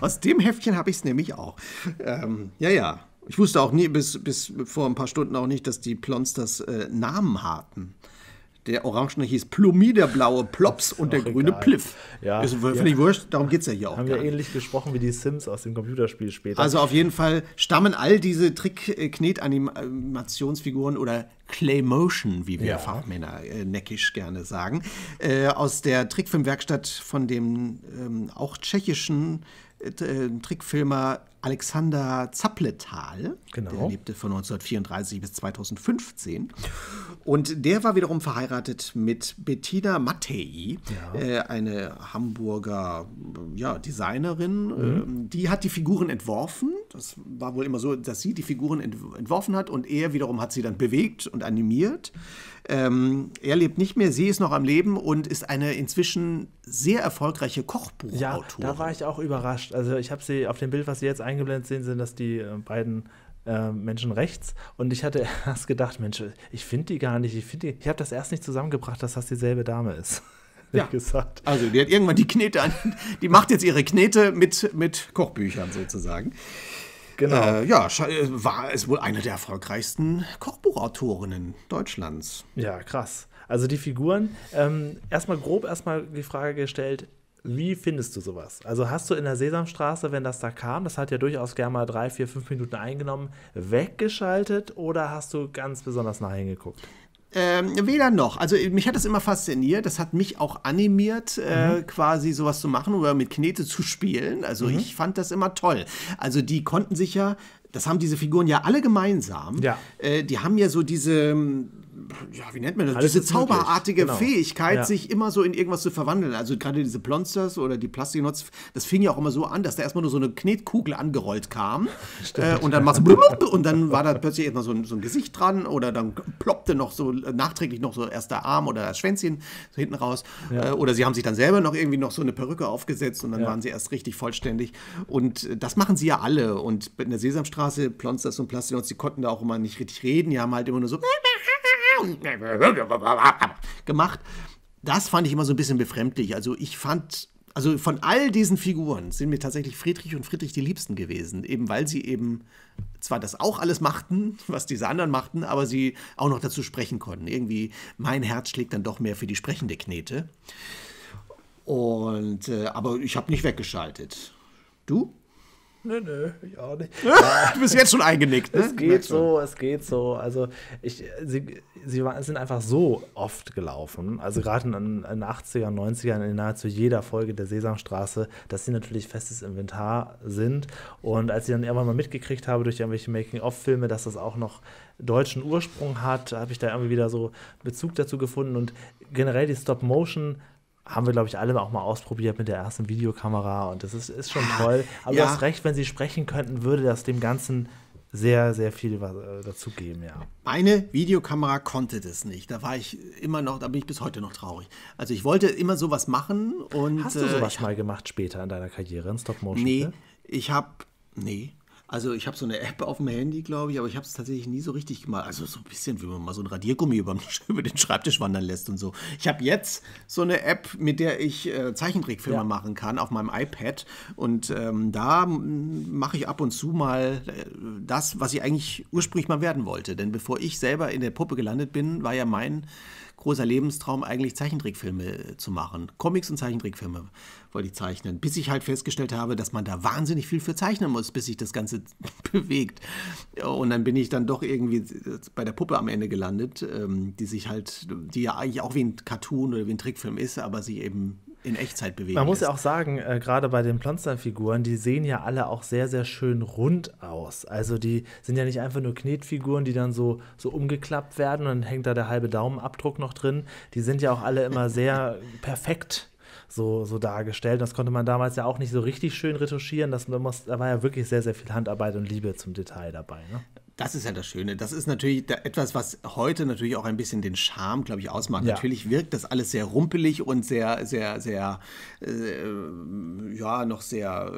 Aus dem Heftchen habe ich es nämlich auch. Ich wusste auch nie, bis vor ein paar Stunden auch nicht, dass die Plonsters Namen hatten. Der Orangene hieß Plummi, der blaue Plops und der grüne Pliff. Ja, ist völlig wurscht, darum geht es ja hier auch. Haben wir ähnlich gesprochen wie die Sims aus dem Computerspiel später. Also auf jeden Fall stammen all diese Trick-Knet-Animationsfiguren oder Claymotion, wie wir Fachmänner neckisch gerne sagen, aus der Trickfilmwerkstatt von dem auch tschechischen Trickfilmer Alexander Zapletal, der lebte von 1934 bis 2015. Und der war wiederum verheiratet mit Bettina Mattei, eine Hamburger Designerin. Die hat die Figuren entworfen. Das war wohl immer so, dass sie die Figuren entworfen hat und er wiederum hat sie dann bewegt und animiert. Er lebt nicht mehr, sie ist noch am Leben und ist eine inzwischen sehr erfolgreiche Kochbuchautorin. Ja, da war ich auch überrascht. Also ich habe sie auf dem Bild, was Sie jetzt eingeblendet sehen, sind das die beiden Menschen rechts. Und ich hatte erst gedacht, Mensch, ich finde die gar nicht. Ich habe das erst nicht zusammengebracht, dass das dieselbe Dame ist. Gesagt. Also die hat irgendwann die Knete an. Die macht jetzt ihre Knete mit Kochbüchern sozusagen. Genau. War es wohl eine der erfolgreichsten Kochbuchautorinnen Deutschlands. Ja, krass. Also die Figuren, erstmal grob die Frage gestellt, wie findest du sowas? Also hast du in der Sesamstraße, wenn das da kam, das hat ja durchaus gerne mal 3, 4, 5 Minuten eingenommen, weggeschaltet oder hast du ganz besonders nah hingeguckt? Weder noch. Also mich hat das immer fasziniert. Das hat mich auch animiert, quasi sowas zu machen oder mit Knete zu spielen. Also ich fand das immer toll. Also die konnten sich ja, das haben diese Figuren ja alle gemeinsam. Ja. Die haben ja so diese, wie nennt man das? Alles diese zauberartige Fähigkeit, sich immer so in irgendwas zu verwandeln. Also gerade diese Plonsters oder die Plastinots, das fing ja auch immer so an, dass da erstmal nur so eine Knetkugel angerollt kam. Und dann machst du und dann war da plötzlich erstmal so ein Gesicht dran oder dann ploppte noch so nachträglich noch so erst der Arm oder das Schwänzchen so hinten raus. Ja. Oder sie haben sich dann selber noch irgendwie noch so eine Perücke aufgesetzt und dann waren sie erst richtig vollständig. Und das machen sie ja alle. Und in der Sesamstraße, Plonsters und Plastinots, die konnten da auch immer nicht richtig reden. Die haben halt immer nur so gemacht. Das fand ich immer so ein bisschen befremdlich. Also von all diesen Figuren sind mir tatsächlich Friedrich und Friedrich die liebsten gewesen, eben weil sie eben zwar das auch alles machten, was diese anderen machten, aber sie auch noch dazu sprechen konnten. Irgendwie, mein Herz schlägt dann doch mehr für die sprechende Knete. Und aber ich habe nicht weggeschaltet. Du? Nö, ich auch nicht. Du bist jetzt schon eingenickt, ne? Es geht so. Also, sie sind einfach so oft gelaufen, also gerade in den 80ern, 90ern, in nahezu jeder Folge der Sesamstraße, dass sie natürlich festes Inventar sind. Und als ich dann irgendwann mal mitgekriegt habe durch irgendwelche Making-of-Filme, dass das auch noch deutschen Ursprung hat, habe ich da irgendwie wieder so Bezug dazu gefunden. Und generell die Stop-Motion haben wir, glaube ich, alle auch mal ausprobiert mit der ersten Videokamera. Und das ist schon toll. Aber du hast recht, wenn sie sprechen könnten, würde das dem Ganzen sehr, sehr viel dazu geben, ja. Meine Videokamera konnte das nicht. Da bin ich bis heute noch traurig. Also ich wollte immer sowas machen. Und hast du sowas mal gemacht später in deiner Karriere, in Stop-Motion? Also ich habe so eine App auf dem Handy, glaube ich, aber ich habe es tatsächlich nie so richtig gemacht. Also so ein bisschen, wie man mal so ein Radiergummi über den Schreibtisch wandern lässt und so. Ich habe jetzt so eine App, mit der ich Zeichentrickfilme machen kann auf meinem iPad. Und da mache ich ab und zu mal das, was ich eigentlich ursprünglich mal werden wollte. Denn bevor ich selber in der Puppe gelandet bin, war ja mein großer Lebenstraum eigentlich Zeichentrickfilme zu machen. Comics und Zeichentrickfilme wollte ich zeichnen, bis ich halt festgestellt habe, dass man da wahnsinnig viel für zeichnen muss, bis sich das Ganze bewegt. Und dann bin ich dann doch irgendwie bei der Puppe am Ende gelandet, die ja eigentlich auch wie ein Cartoon oder wie ein Trickfilm ist, aber sich eben in Echtzeit bewegen. Man muss ja auch sagen, gerade bei den Plonstern-Figuren, die sehen ja alle auch sehr, sehr schön rund aus. Also die sind ja nicht einfach nur Knetfiguren, die dann so umgeklappt werden und dann hängt da der halbe Daumenabdruck noch drin. Die sind ja auch alle immer sehr perfekt so dargestellt. Das konnte man damals ja auch nicht so richtig schön retuschieren. Da war ja wirklich sehr, sehr viel Handarbeit und Liebe zum Detail dabei, ne? Das ist ja das Schöne. Das ist natürlich etwas, was heute natürlich auch ein bisschen den Charme, glaube ich, ausmacht. Ja. Natürlich wirkt das alles sehr rumpelig und sehr, sehr, sehr, noch sehr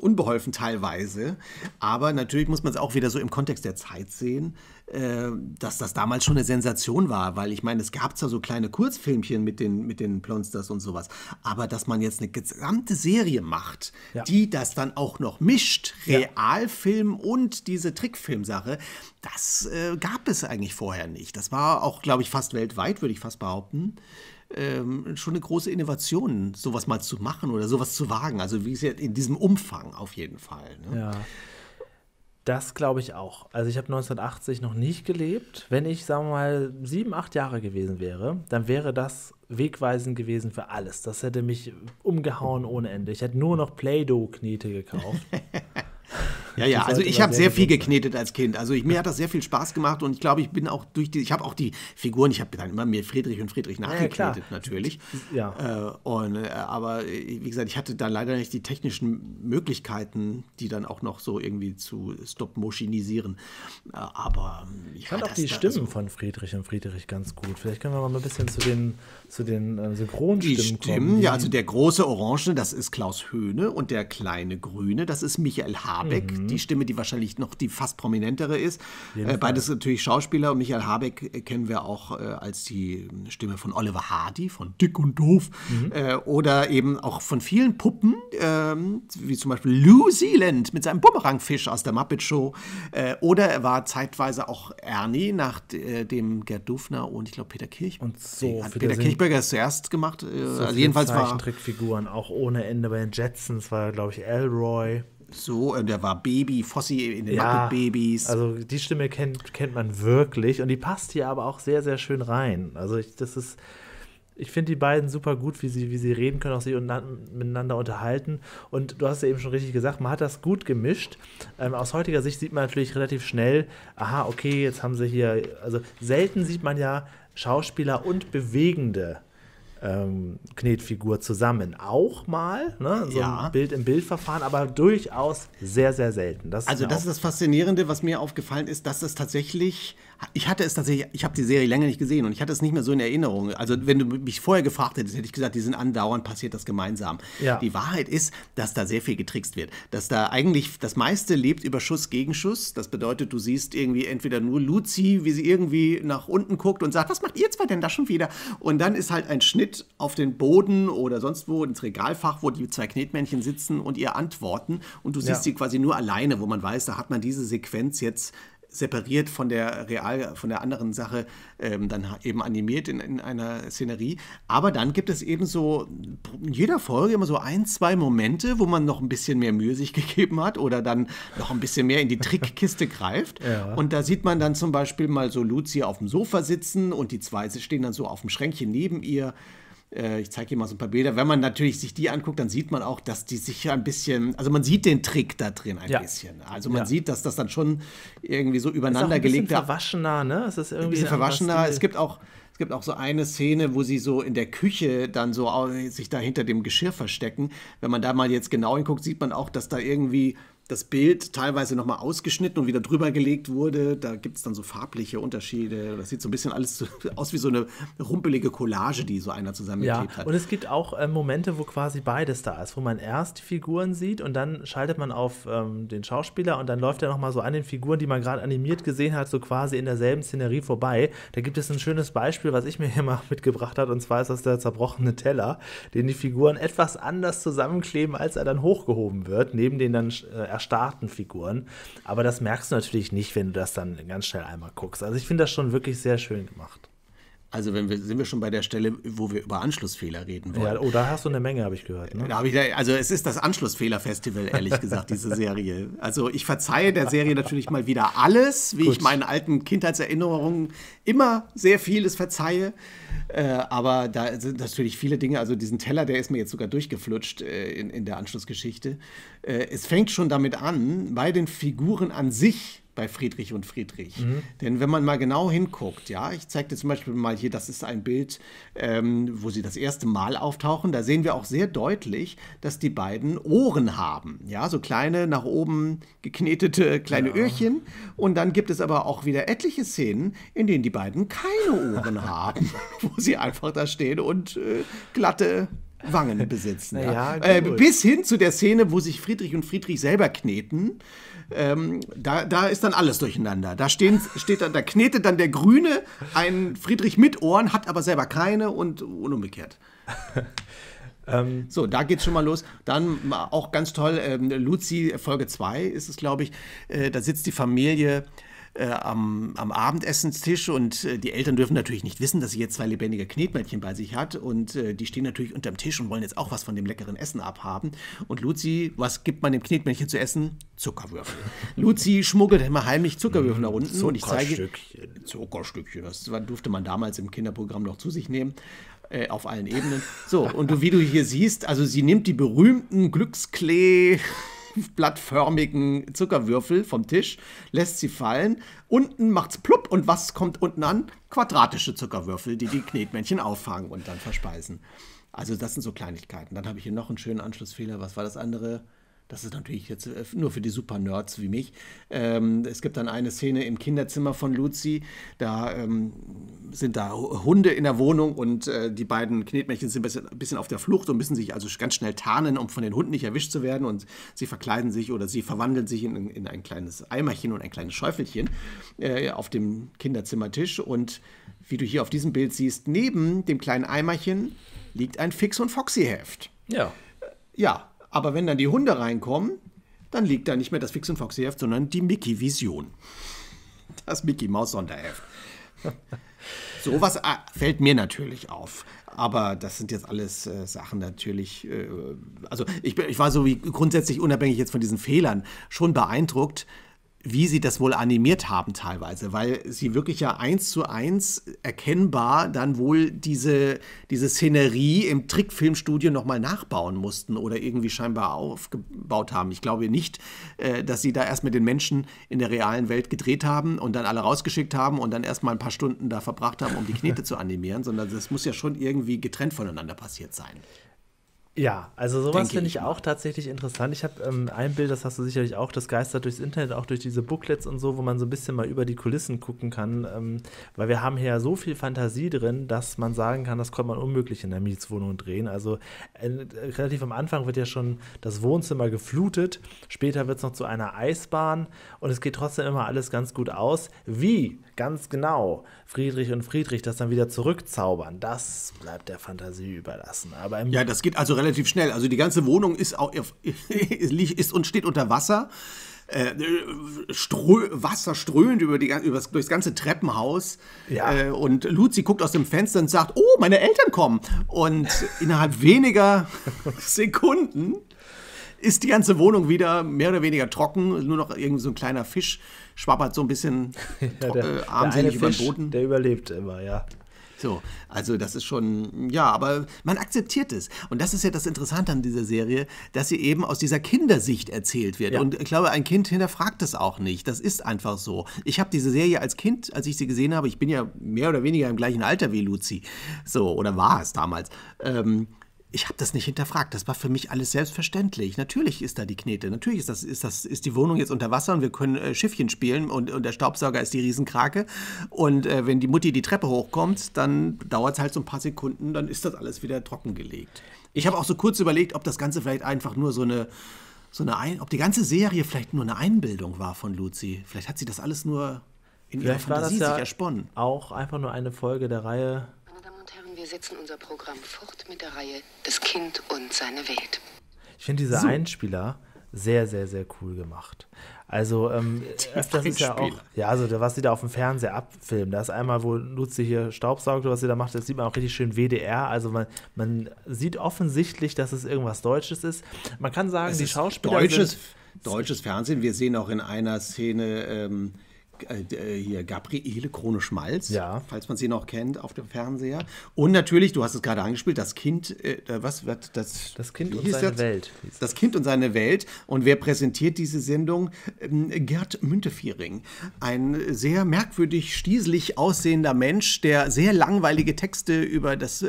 unbeholfen teilweise. Aber natürlich muss man es auch wieder so im Kontext der Zeit sehen, dass das damals schon eine Sensation war. Weil ich meine, es gab zwar so kleine Kurzfilmchen mit den Plonsters und sowas, aber dass man jetzt eine gesamte Serie macht, die das dann auch noch mischt, Realfilm und diese Trickfilme, Sache, das gab es eigentlich vorher nicht. Das war auch, glaube ich, fast weltweit, würde ich fast behaupten, schon eine große Innovation, sowas mal zu machen oder sowas zu wagen. Also wie es ja in diesem Umfang auf jeden Fall, ne? Ja, das glaube ich auch. Also ich habe 1980 noch nicht gelebt. Wenn ich, sagen wir mal, 7, 8 Jahre gewesen wäre, dann wäre das wegweisend gewesen für alles. Das hätte mich umgehauen ohne Ende. Ich hätte nur noch Play-Doh-Knete gekauft. Ja, also ich habe sehr viel geknetet als Kind. Also mir hat das sehr viel Spaß gemacht und ich glaube, ich habe auch die Figuren, ich habe dann immer mir Friedrich und Friedrich nachgeknetet, natürlich. Ja. Aber wie gesagt, ich hatte dann leider nicht die technischen Möglichkeiten, die dann auch noch so irgendwie zu stop-motionisieren. Aber ich fand auch die Stimmen von Friedrich und Friedrich ganz gut. Vielleicht können wir mal ein bisschen zu den Synchronstimmen kommen. Ja, also der große Orange, das ist Klaus Höhne und der kleine Grüne, das ist Michael Habeck. Die Stimme, die wahrscheinlich noch die fast prominentere ist. Beides natürlich Schauspieler. Und Michael Habeck kennen wir auch als die Stimme von Oliver Hardy, von Dick und Doof. Oder eben auch von vielen Puppen, wie zum Beispiel Lou Zealand mit seinem Bumerangfisch aus der Muppet Show. Oder er war zeitweise auch Ernie, nach dem Gerd Dufner und ich glaube Peter Kirchberger. Und so hat Peter Kirchberger es zuerst gemacht. Also jedenfalls war Zeichentrickfiguren auch ohne Ende. Bei den Jetsons war, glaube ich, Elroy. So, der war Baby, Fossi in den Muppet Babys. Also die Stimme kennt man wirklich und die passt hier aber auch sehr, sehr schön rein. Also ich finde die beiden super gut, wie sie reden können, auch sich miteinander unterhalten. Und du hast ja eben schon richtig gesagt, man hat das gut gemischt. Aus heutiger Sicht sieht man natürlich relativ schnell, aha, okay, jetzt haben sie hier, also selten sieht man ja Schauspieler und bewegende Knetfigur zusammen auch mal, ne? So ein Bild im Bildverfahren, aber durchaus sehr, sehr selten. Das ist das Faszinierende, was mir aufgefallen ist, dass das tatsächlich, ich habe die Serie länger nicht gesehen und ich hatte es nicht mehr so in Erinnerung. Also wenn du mich vorher gefragt hättest, hätte ich gesagt, die sind andauernd, passiert das gemeinsam. Ja. Die Wahrheit ist, dass da sehr viel getrickst wird. Dass da eigentlich das meiste lebt über Schuss gegen Schuss. Das bedeutet, du siehst irgendwie entweder nur Luzi, wie sie irgendwie nach unten guckt und sagt, was macht ihr zwei denn da schon wieder? Und dann ist halt ein Schnitt auf den Boden oder sonst wo ins Regalfach, wo die zwei Knetmännchen sitzen und ihr antworten und du siehst sie quasi nur alleine, wo man weiß, da hat man diese Sequenz jetzt separiert von der anderen Sache dann eben animiert in einer Szenerie. Aber dann gibt es eben so in jeder Folge immer so ein, zwei Momente, wo man noch ein bisschen mehr Mühe sich gegeben hat oder dann noch ein bisschen mehr in die Trickkiste greift. Ja. Und da sieht man dann zum Beispiel mal so Lucy auf dem Sofa sitzen und die zwei stehen dann so auf dem Schränkchen neben ihr. Ich zeige hier mal so ein paar Bilder. Wenn man natürlich sich die anguckt, dann sieht man auch, dass die sich ein bisschen, also man sieht den Trick da drin ein bisschen. Also man sieht, dass das dann schon irgendwie so übereinander gelegt ist. Ein bisschen verwaschener, ne? Es ist irgendwie ein bisschen verwaschener. Es gibt auch so eine Szene, wo sie so in der Küche dann so sich da hinter dem Geschirr verstecken. Wenn man da mal jetzt genau hinguckt, sieht man auch, dass da irgendwie das Bild teilweise nochmal ausgeschnitten und wieder drüber gelegt wurde. Da gibt es dann so farbliche Unterschiede. Das sieht so ein bisschen alles so aus wie so eine rumpelige Collage, die so einer zusammengeklebt hat. Und es gibt auch Momente, wo quasi beides da ist, wo man erst die Figuren sieht und dann schaltet man auf den Schauspieler und dann läuft er nochmal so an den Figuren, die man gerade animiert gesehen hat, so quasi in derselben Szenerie vorbei. Da gibt es ein schönes Beispiel, was ich mir hier mal mitgebracht habe, und zwar ist das der zerbrochene Teller, den die Figuren etwas anders zusammenkleben, als er dann hochgehoben wird, neben den dann starten Figuren, aber das merkst du natürlich nicht, wenn du das dann ganz schnell einmal guckst. Also ich finde das schon wirklich sehr schön gemacht. Also sind wir schon bei der Stelle, wo wir über Anschlussfehler reden wollen. Ja, oh, da hast du eine Menge, habe ich gehört. Ne? Also es ist das Anschlussfehler-Festival, ehrlich gesagt, diese Serie. Also ich verzeihe der Serie natürlich mal wieder alles, wie ich meinen alten Kindheitserinnerungen immer sehr vieles verzeihe. Aber da sind natürlich viele Dinge, also diesen Teller, der ist mir jetzt sogar durchgeflutscht in der Anschlussgeschichte. Es fängt schon damit an, bei den Figuren an sich, bei Friedrich und Friedrich. Mhm. Denn wenn man mal genau hinguckt, ja, ich zeige dir zum Beispiel mal hier, das ist ein Bild, wo sie das erste Mal auftauchen, da sehen wir auch sehr deutlich, dass die beiden Ohren haben, ja, so kleine, nach oben geknetete kleine Öhrchen und dann gibt es aber auch wieder etliche Szenen, in denen die beiden keine Ohren haben, wo sie einfach da stehen und glatte Wangen besitzen. Ja. Bis hin zu der Szene, wo sich Friedrich und Friedrich selber kneten. Da ist dann alles durcheinander. Da knetet dann der Grüne einen Friedrich mit Ohren, hat aber selber keine und umgekehrt. So, da geht's schon mal los. Dann auch ganz toll, Lucy, Folge 2 ist es, glaube ich, da sitzt die Familie am Abendessenstisch und die Eltern dürfen natürlich nicht wissen, dass sie jetzt zwei lebendige Knetmädchen bei sich hat und die stehen natürlich unterm Tisch und wollen jetzt auch was von dem leckeren Essen abhaben. Und Lucy, was gibt man dem Knetmädchen zu essen? Zuckerwürfel. Lucy schmuggelt immer heimlich Zuckerwürfel nach unten und ich zeige Zuckerstückchen, das durfte man damals im Kinderprogramm noch zu sich nehmen. Auf allen Ebenen. So, und wie du hier siehst, also sie nimmt die berühmten Glücksklee blattförmigen Zuckerwürfel vom Tisch, lässt sie fallen, unten macht's plupp und was kommt unten an? Quadratische Zuckerwürfel, die Knetmännchen auffangen und dann verspeisen. Also das sind so Kleinigkeiten. Dann habe ich hier noch einen schönen Anschlussfehler. Was war das andere? Das ist natürlich jetzt nur für die Super-Nerds wie mich. Es gibt dann eine Szene im Kinderzimmer von Lucy. Da sind da Hunde in der Wohnung und die beiden Knetmädchen sind ein bisschen auf der Flucht und müssen sich also ganz schnell tarnen, um von den Hunden nicht erwischt zu werden. Und sie verkleiden sich oder sie verwandeln sich in ein kleines Eimerchen und ein kleines Schäufelchen auf dem Kinderzimmertisch. Und wie du hier auf diesem Bild siehst, neben dem kleinen Eimerchen liegt ein Fix- und Foxy-Heft. Ja. Ja. Aber wenn dann die Hunde reinkommen, dann liegt da nicht mehr das Fix- und Foxy-Heft, sondern die Mickey-Vision. Das Mickey-Maus-Sonderheft. Sowas fällt mir natürlich auf. Aber das sind jetzt alles Sachen natürlich. Also ich war so wie grundsätzlich unabhängig jetzt von diesen Fehlern schon beeindruckt, wie sie das wohl animiert haben teilweise, weil sie wirklich ja 1:1 erkennbar dann wohl diese Szenerie im Trickfilmstudio nochmal nachbauen mussten oder irgendwie scheinbar aufgebaut haben. Ich glaube nicht, dass sie da erst mit den Menschen in der realen Welt gedreht haben und dann alle rausgeschickt haben und dann erstmal ein paar Stunden da verbracht haben, um die Knete zu animieren, sondern das muss ja schon irgendwie getrennt voneinander passiert sein. Ja, also sowas finde ich auch tatsächlich interessant. Ich habe ein Bild, das hast du sicherlich auch, das geistert durchs Internet, auch durch diese Booklets und so, wo man so ein bisschen mal über die Kulissen gucken kann, weil wir haben hier ja so viel Fantasie drin, dass man sagen kann, das konnte man unmöglich in der Mietswohnung drehen. Also relativ am Anfang wird ja schon das Wohnzimmer geflutet, später wird es noch zu einer Eisbahn und es geht trotzdem immer alles ganz gut aus. Wie ganz genau Friedrich und Friedrich das dann wieder zurückzaubern, das bleibt der Fantasie überlassen. Aber ja, das geht also relativ schnell. Also die ganze Wohnung ist und steht unter Wasser. Wasser strömt durchs ganze Treppenhaus. Ja. Und Luzi guckt aus dem Fenster und sagt, oh, meine Eltern kommen. Und innerhalb weniger Sekunden ist die ganze Wohnung wieder mehr oder weniger trocken. Nur noch irgend so ein kleiner Fisch schwabbert so ein bisschen armselig über den Boden. Der überlebt immer, ja. So, also das ist schon, ja, aber man akzeptiert es. Und das ist ja das Interessante an dieser Serie, dass sie eben aus dieser Kindersicht erzählt wird. Ja. Und ich glaube, ein Kind hinterfragt es auch nicht. Das ist einfach so. Ich habe diese Serie als Kind, als ich sie gesehen habe, ich bin ja mehr oder weniger im gleichen Alter wie Luzi, so, oder war es damals, ich habe das nicht hinterfragt. Das war für mich alles selbstverständlich. Natürlich ist da die Knete. Natürlich ist die Wohnung jetzt unter Wasser und wir können Schiffchen spielen und der Staubsauger ist die Riesenkrake. Und wenn die Mutti die Treppe hochkommt, dann dauert es halt so ein paar Sekunden, dann ist das alles wieder trockengelegt. Ich habe auch so kurz überlegt, ob das Ganze vielleicht einfach nur ob die ganze Serie vielleicht nur eine Einbildung war von Luzi. Vielleicht hat sie das alles nur in ihrer Fantasie sich ersponnen. Auch einfach nur eine Folge der Reihe. Wir setzen unser Programm fort mit der Reihe Das Kind und seine Welt. Ich finde diese Einspieler sehr, sehr, sehr cool gemacht. Also öfters ist ja auch, ja, also was sie da auf dem Fernseher abfilmen, da ist einmal, wo Luzi hier staubsaugt, was sie da macht, das sieht man auch richtig schön WDR, also man sieht offensichtlich, dass es irgendwas Deutsches ist. Man kann sagen, die Schauspieler deutsches Fernsehen, wir sehen auch in einer Szene, hier Gabriele Krone-Schmalz, ja, falls man sie noch kennt, auf dem Fernseher. Und natürlich, du hast es gerade angespielt, das Kind, das Kind und seine Welt. Das Kind und seine Welt. Und wer präsentiert diese Sendung? Gerd Müntefering. Ein sehr merkwürdig, stieselig aussehender Mensch, der sehr langweilige Texte über das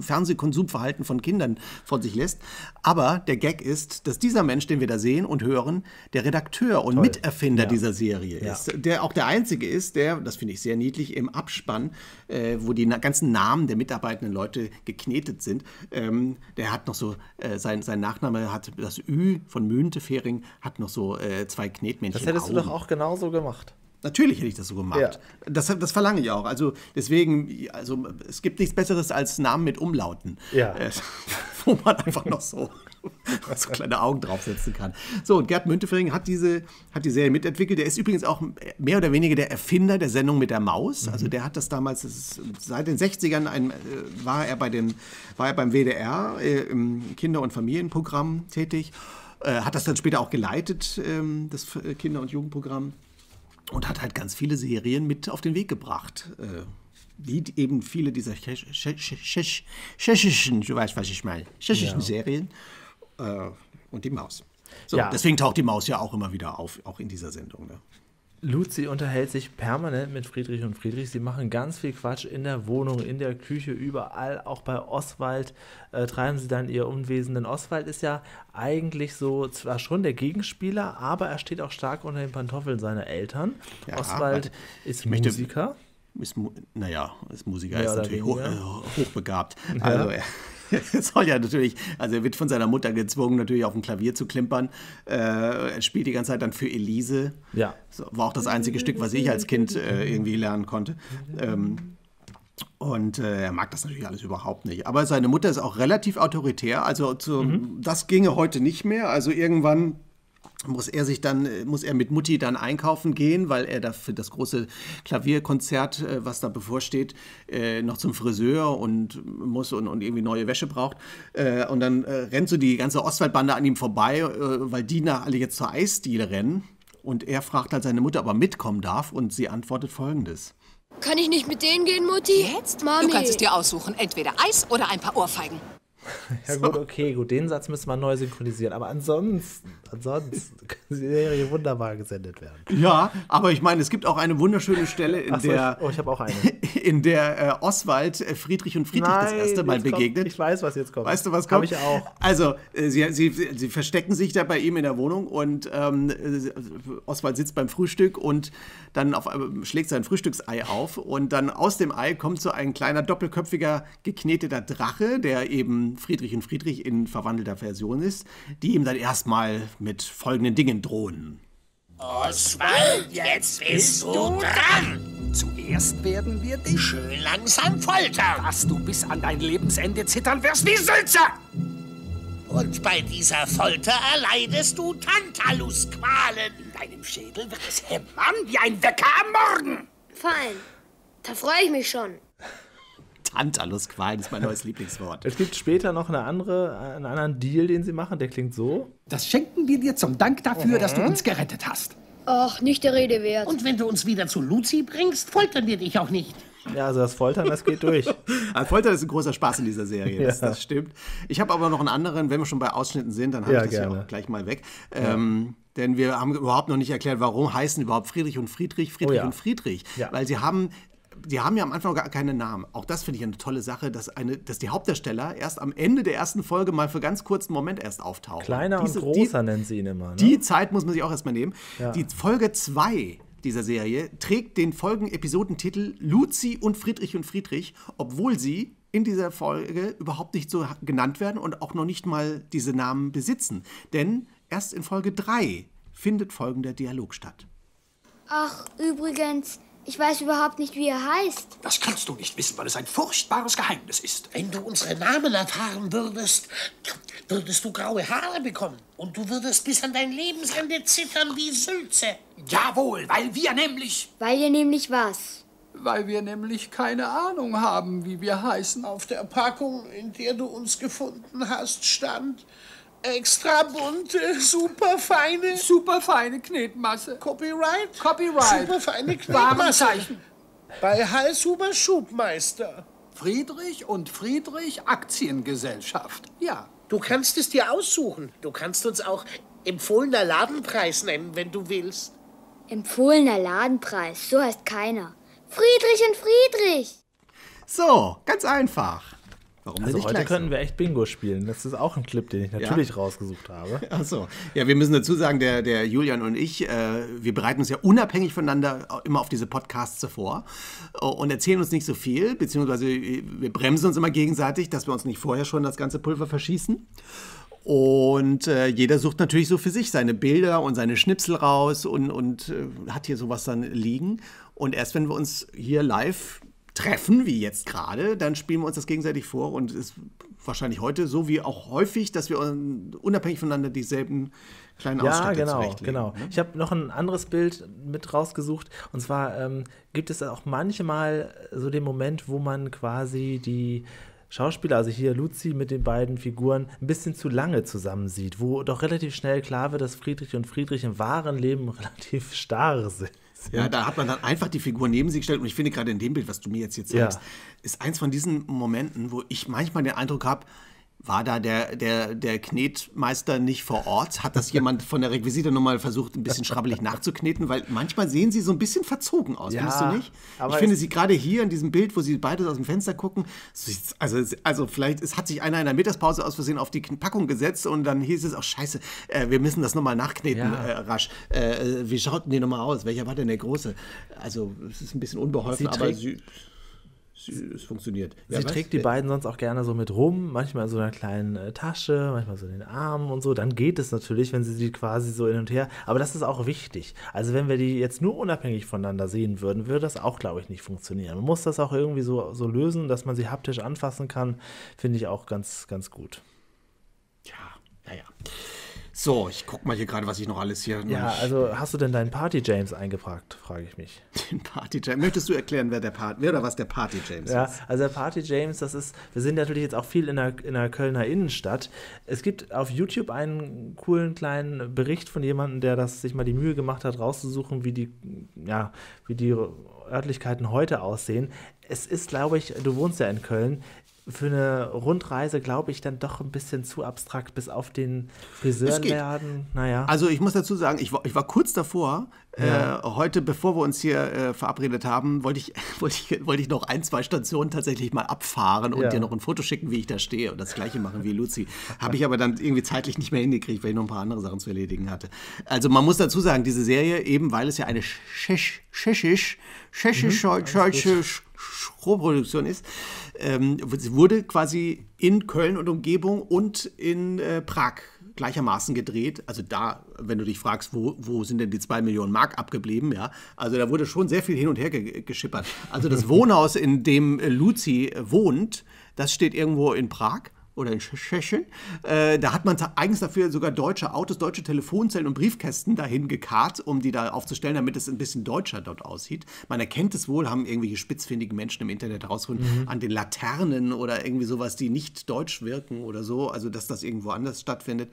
Fernsehkonsumverhalten von Kindern von sich lässt. Aber der Gag ist, dass dieser Mensch, den wir da sehen und hören, der Redakteur und Miterfinder dieser Serie ist, der auch der Einzige ist, der, das finde ich sehr niedlich, im Abspann, wo die ganzen Namen der mitarbeitenden Leute geknetet sind, der hat noch so, sein Nachname hat das Ü von Müntefering, hat noch so zwei Knetmännchen. Das hättest du doch auch genauso gemacht. Natürlich hätte ich das so gemacht. Ja. Das verlange ich auch. Also deswegen, also es gibt nichts Besseres als Namen mit Umlauten, wo man einfach noch so, so kleine Augen draufsetzen kann. So, und Gerd Müntefering hat die Serie mitentwickelt. Der ist übrigens auch mehr oder weniger der Erfinder der Sendung mit der Maus. Also der hat das damals, seit den 60ern war er beim WDR im Kinder- und Familienprogramm tätig. Hat das dann später auch geleitet, das Kinder- und Jugendprogramm. Und hat halt ganz viele Serien mit auf den Weg gebracht. Wie eben viele dieser tschechischen, du weißt, was ich meine, tschechischen Serien und die Maus. So, deswegen taucht die Maus ja auch immer wieder auf, auch in dieser Sendung. Ne? Luzi unterhält sich permanent mit Friedrich und Friedrich. Sie machen ganz viel Quatsch in der Wohnung, in der Küche, überall. Auch bei Oswald treiben sie dann ihr Unwesen. Denn Oswald ist ja eigentlich so zwar schon der Gegenspieler, aber er steht auch stark unter den Pantoffeln seiner Eltern. Ja, Oswald ist Musiker. Ist Musiker, ist natürlich hochbegabt. Ja. Also er wird von seiner Mutter gezwungen, natürlich auf dem Klavier zu klimpern. Er spielt die ganze Zeit dann für Elise. Ja. So, war auch das einzige Stück, was ich als Kind irgendwie lernen konnte. Er mag das natürlich alles überhaupt nicht. Aber seine Mutter ist auch relativ autoritär. Also das ginge heute nicht mehr. Also irgendwann muss er mit Mutti dann einkaufen gehen, weil er dafür das große Klavierkonzert, was da bevorsteht, noch zum Friseur und irgendwie neue Wäsche braucht. Und dann rennt so die ganze Ostwaldbande an ihm vorbei, weil die alle jetzt zur Eisdiele rennen. Und er fragt halt seine Mutter, ob er mitkommen darf. Und sie antwortet Folgendes. Kann ich nicht mit denen gehen, Mutti? Jetzt, Mami? Du kannst es dir aussuchen. Entweder Eis oder ein paar Ohrfeigen. Ja gut, okay, gut, den Satz müssen wir neu synchronisieren, aber ansonsten kann die Serie wunderbar gesendet werden. Ja, aber ich meine, es gibt auch eine wunderschöne Stelle, in der Oswald Friedrich und Friedrich das erste Mal begegnet. Ich weiß, was jetzt kommt. Weißt du, was kommt? Hab ich auch. Also, sie verstecken sich da bei ihm in der Wohnung und Oswald sitzt beim Frühstück und dann schlägt sein Frühstücksei auf und dann aus dem Ei kommt so ein kleiner, doppelköpfiger, gekneteter Drache, der eben Friedrich und Friedrich in verwandelter Version ist, die ihm dann erstmal mit folgenden Dingen drohen. Oswald, jetzt bist du dran! Zuerst werden wir dich schön langsam foltern, dass du bis an dein Lebensende zittern wirst wie Sülzer! Und bei dieser Folter erleidest du Tantalusqualen. In deinem Schädel wird es hämmern wie ein Wecker am Morgen. Fein. Da freue ich mich schon. Tantalusqualen ist mein neues Lieblingswort. Es gibt später noch einen anderen Deal, den sie machen, der klingt so. Das schenken wir dir zum Dank dafür, dass du uns gerettet hast. Ach, nicht der Rede wert. Und wenn du uns wieder zu Luzi bringst, foltern wir dich auch nicht. Ja, also das Foltern, das geht durch. Foltern ist ein großer Spaß in dieser Serie, ja. Das stimmt. Ich habe aber noch einen anderen, wenn wir schon bei Ausschnitten sind, dann habe ich das ja auch gleich mal weg. Ja. Denn wir haben überhaupt noch nicht erklärt, warum heißen überhaupt Friedrich und Friedrich. Ja. Weil die haben ja am Anfang gar keine Namen. Auch das finde ich eine tolle Sache, dass die Hauptdarsteller erst am Ende der ersten Folge mal für ganz kurzen Moment erst auftauchen. Kleiner und großer nennen sie ihn immer. Ne? Die Zeit muss man sich auch erstmal nehmen. Ja. Die Folge 2 dieser Serie trägt den folgenden Episodentitel Luzi und Friedrich, obwohl sie in dieser Folge überhaupt nicht so genannt werden und auch noch nicht mal diese Namen besitzen. Denn erst in Folge 3 findet folgender Dialog statt. Ach, übrigens... Ich weiß überhaupt nicht, wie er heißt. Das kannst du nicht wissen, weil es ein furchtbares Geheimnis ist. Wenn du unsere Namen erfahren würdest, würdest du graue Haare bekommen. Und du würdest bis an dein Lebensende zittern wie Sülze. Jawohl, weil wir nämlich... Weil ihr nämlich was? Weil wir nämlich keine Ahnung haben, wie wir heißen. Auf der Packung, in der du uns gefunden hast, stand... Extra bunte, superfeine Knetmasse. Copyright. Superfeine Knetmasse. Bei Halshuber Schubmeister. Friedrich und Friedrich Aktiengesellschaft. Ja. Du kannst es dir aussuchen. Du kannst uns auch empfohlener Ladenpreis nennen, wenn du willst. Empfohlener Ladenpreis, so heißt keiner. Friedrich und Friedrich. So, ganz einfach. Warum also heute könnten wir echt Bingo spielen. Das ist auch ein Clip, den ich natürlich rausgesucht habe. Ach so. Ja, wir müssen dazu sagen, der Julian und ich, wir bereiten uns ja unabhängig voneinander immer auf diese Podcasts vor und erzählen uns nicht so viel, beziehungsweise wir bremsen uns immer gegenseitig, dass wir uns nicht vorher schon das ganze Pulver verschießen. Und jeder sucht natürlich so für sich seine Bilder und seine Schnipsel raus und hat hier sowas dann liegen. Und erst wenn wir uns hier live... treffen, wie jetzt gerade, dann spielen wir uns das gegenseitig vor und ist wahrscheinlich heute so wie auch häufig, dass wir unabhängig voneinander dieselben kleinen Ausschnitte zurechtlegen. Ja, genau. Ich habe noch ein anderes Bild mit rausgesucht und zwar gibt es auch manchmal so den Moment, wo man quasi die Schauspieler, also hier Luzi mit den beiden Figuren, ein bisschen zu lange zusammensieht, wo doch relativ schnell klar wird, dass Friedrich und Friedrich im wahren Leben relativ starr sind. Ja, da hat man dann einfach die Figur neben sie gestellt. Und ich finde gerade in dem Bild, was du mir jetzt hier zeigst, ist eins von diesen Momenten, wo ich manchmal den Eindruck habe, war da der Knetmeister nicht vor Ort? Hat das jemand von der Requisite nochmal versucht, ein bisschen schrabbelig nachzukneten? Weil manchmal sehen sie so ein bisschen verzogen aus, findest du nicht? Ich finde sie gerade hier in diesem Bild, wo sie beide aus dem Fenster gucken, also vielleicht hat sich einer in der Mittagspause aus Versehen auf die Packung gesetzt und dann hieß es auch, scheiße, wir müssen das nochmal nachkneten, rasch. Wie schaut denn die nochmal aus? Welcher war denn der Große? Also es ist ein bisschen unbeholfen, aber sie... Es funktioniert. Sie trägt die beiden sonst auch gerne so mit rum, manchmal in so einer kleinen Tasche, manchmal so in den Armen und so. Dann geht es natürlich, wenn sie sie quasi so hin und her. Aber das ist auch wichtig. Also wenn wir die jetzt nur unabhängig voneinander sehen würden, würde das auch, glaube ich, nicht funktionieren. Man muss das auch irgendwie so lösen, dass man sie haptisch anfassen kann. Finde ich auch ganz, ganz gut. Ja, naja. So, ich guck mal hier gerade, was ich noch alles hier... Ja, also hast du denn deinen Party-James eingefragt, frage ich mich. Den Party-James? Möchtest du erklären, wer oder was der Party-James ist? Ja, also der Party-James, das ist... Wir sind natürlich jetzt auch viel in der Kölner Innenstadt. Es gibt auf YouTube einen coolen kleinen Bericht von jemandem, der das sich mal die Mühe gemacht hat, rauszusuchen, wie die Örtlichkeiten heute aussehen. Es ist, glaube ich, du wohnst ja in Köln, für eine Rundreise, glaube ich, dann doch ein bisschen zu abstrakt, bis auf den Friseurenladen. Naja. Also ich muss dazu sagen, ich war kurz davor, heute, bevor wir uns hier verabredet haben, wollte ich noch 1, 2 Stationen tatsächlich mal abfahren und dir noch ein Foto schicken, wie ich da stehe und das Gleiche machen wie Luzi. Habe ich aber dann irgendwie zeitlich nicht mehr hingekriegt, weil ich noch ein paar andere Sachen zu erledigen hatte. Also man muss dazu sagen, diese Serie, eben weil es ja eine Produktion ist, sie wurde quasi in Köln und Umgebung und in Prag gleichermaßen gedreht. Also da, wenn du dich fragst, wo sind denn die 2 Millionen Mark abgeblieben, ja, also da wurde schon sehr viel hin und her geschippert. Also das Wohnhaus, in dem Luzi wohnt, das steht irgendwo in Prag oder in Tschechien. Da hat man eigens dafür sogar deutsche Autos, deutsche Telefonzellen und Briefkästen dahin gekarrt, um die da aufzustellen, damit es ein bisschen deutscher dort aussieht. Man erkennt es wohl, haben irgendwelche spitzfindigen Menschen im Internet herausgefunden, an den Laternen oder irgendwie sowas, die nicht deutsch wirken oder so, also dass das irgendwo anders stattfindet.